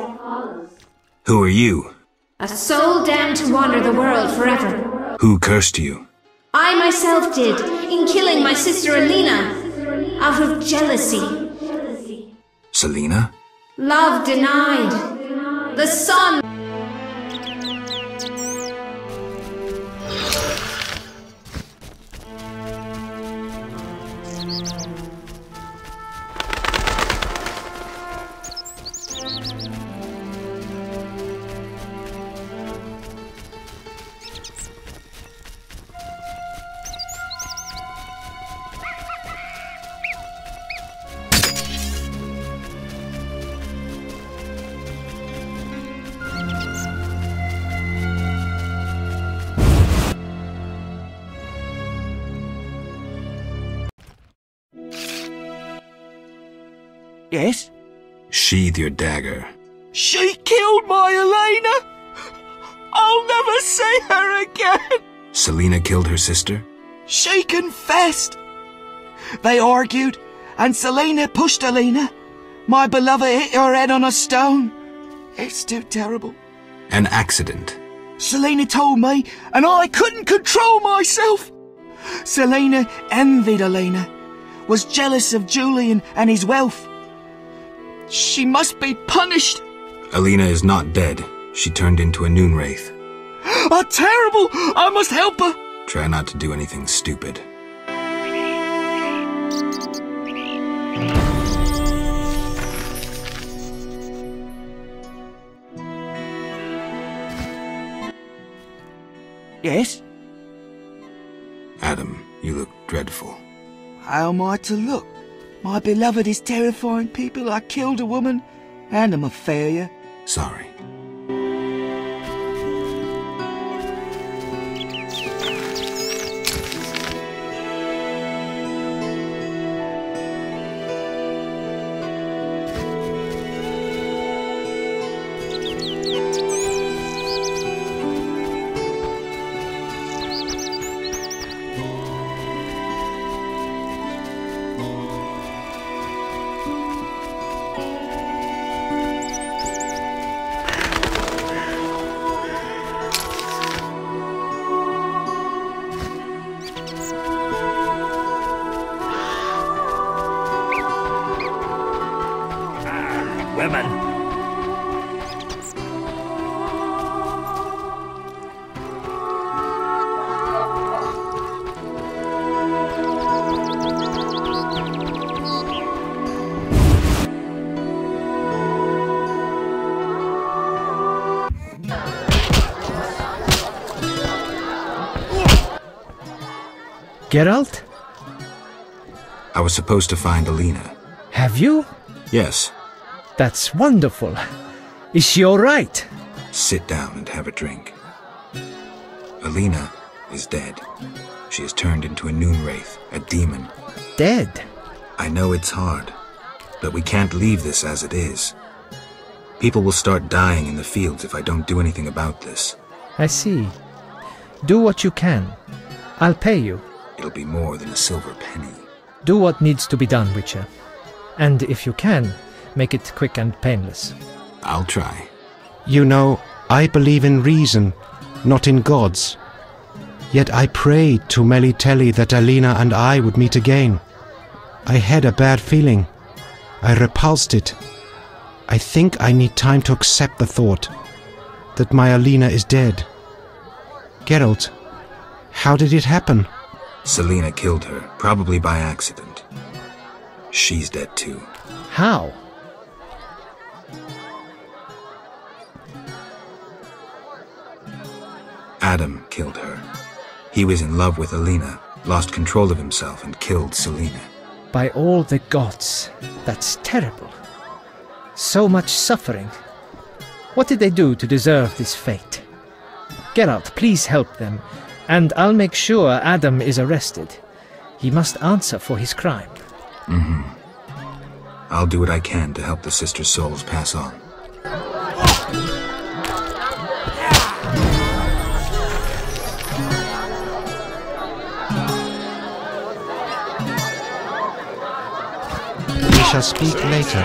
Who are you? A soul damned to wander the world forever. Who cursed you? I myself did, in killing my sister Alina, out of jealousy. Selena? Love denied. The sun... Yes? Sheathe your dagger. She killed my Alina! I'll never see her again! Selena killed her sister? She confessed! They argued, and Selena pushed Alina. My beloved hit her head on a stone. It's too terrible. An accident. Selena told me, and I couldn't control myself! Selena envied Alina, was jealous of Julian and his wealth. She must be punished! Alina is not dead. She turned into a noonwraith. Oh, terrible! I must help her! Try not to do anything stupid. Yes? Adam, you look dreadful. How am I to look? My beloved is terrifying people. I killed a woman, and I'm a failure. Sorry. Geralt? I was supposed to find Alina. Have you? Yes. That's wonderful. Is she all right? Sit down and have a drink. Alina is dead. She has turned into a noonwraith, a demon. Dead? I know it's hard, but we can't leave this as it is. People will start dying in the fields if I don't do anything about this. I see. Do what you can. I'll pay you. It'll be more than a silver penny. Do what needs to be done, Witcher. And if you can, make it quick and painless. I'll try. You know, I believe in reason, not in gods. Yet I prayed to Melatella that Alina and I would meet again. I had a bad feeling. I repulsed it. I think I need time to accept the thought that my Alina is dead. Geralt, how did it happen? Selena killed her, probably by accident. She's dead too. How? Adam killed her. He was in love with Alina, lost control of himself and killed Selena. By all the gods, that's terrible. So much suffering. What did they do to deserve this fate? Geralt, please help them, and I'll make sure Adam is arrested. He must answer for his crime. Mm-hmm. I'll do what I can to help the sister souls pass on. We shall speak later.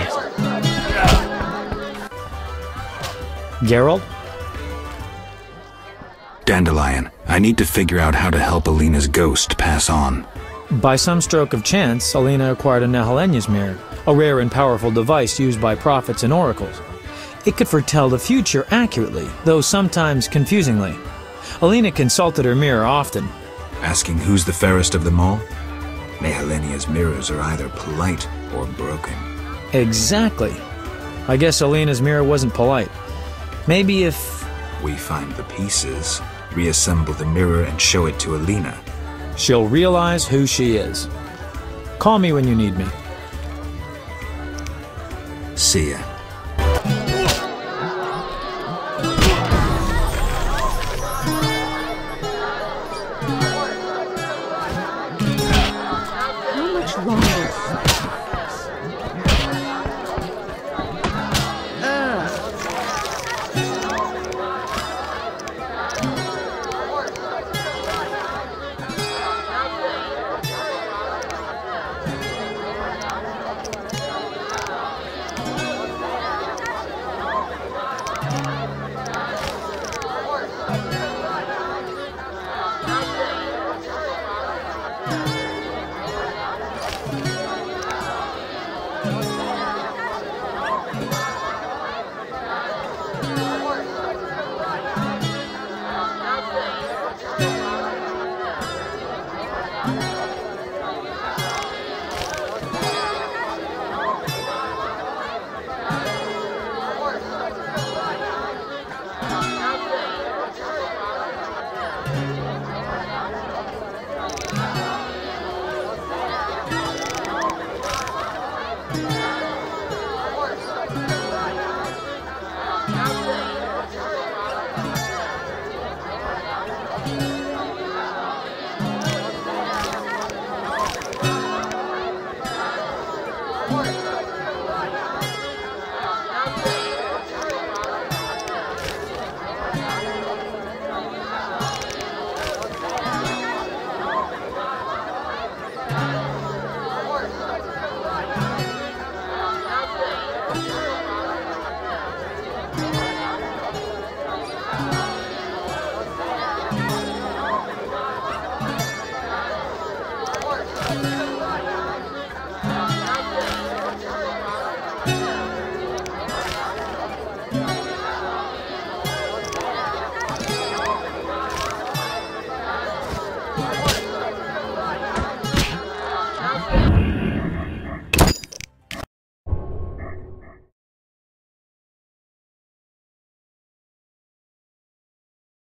Geralt? Dandelion, I need to figure out how to help Alina's ghost pass on. By some stroke of chance, Alina acquired a Nahalenya's mirror, a rare and powerful device used by prophets and oracles. It could foretell the future accurately, though sometimes confusingly. Alina consulted her mirror often. Asking who's the fairest of them all? Nahalenya's mirrors are either polite or broken. Exactly. I guess Alina's mirror wasn't polite. Maybe if... we find the pieces... reassemble the mirror and show it to Alina. She'll realize who she is. Call me when you need me. See ya. How much longer?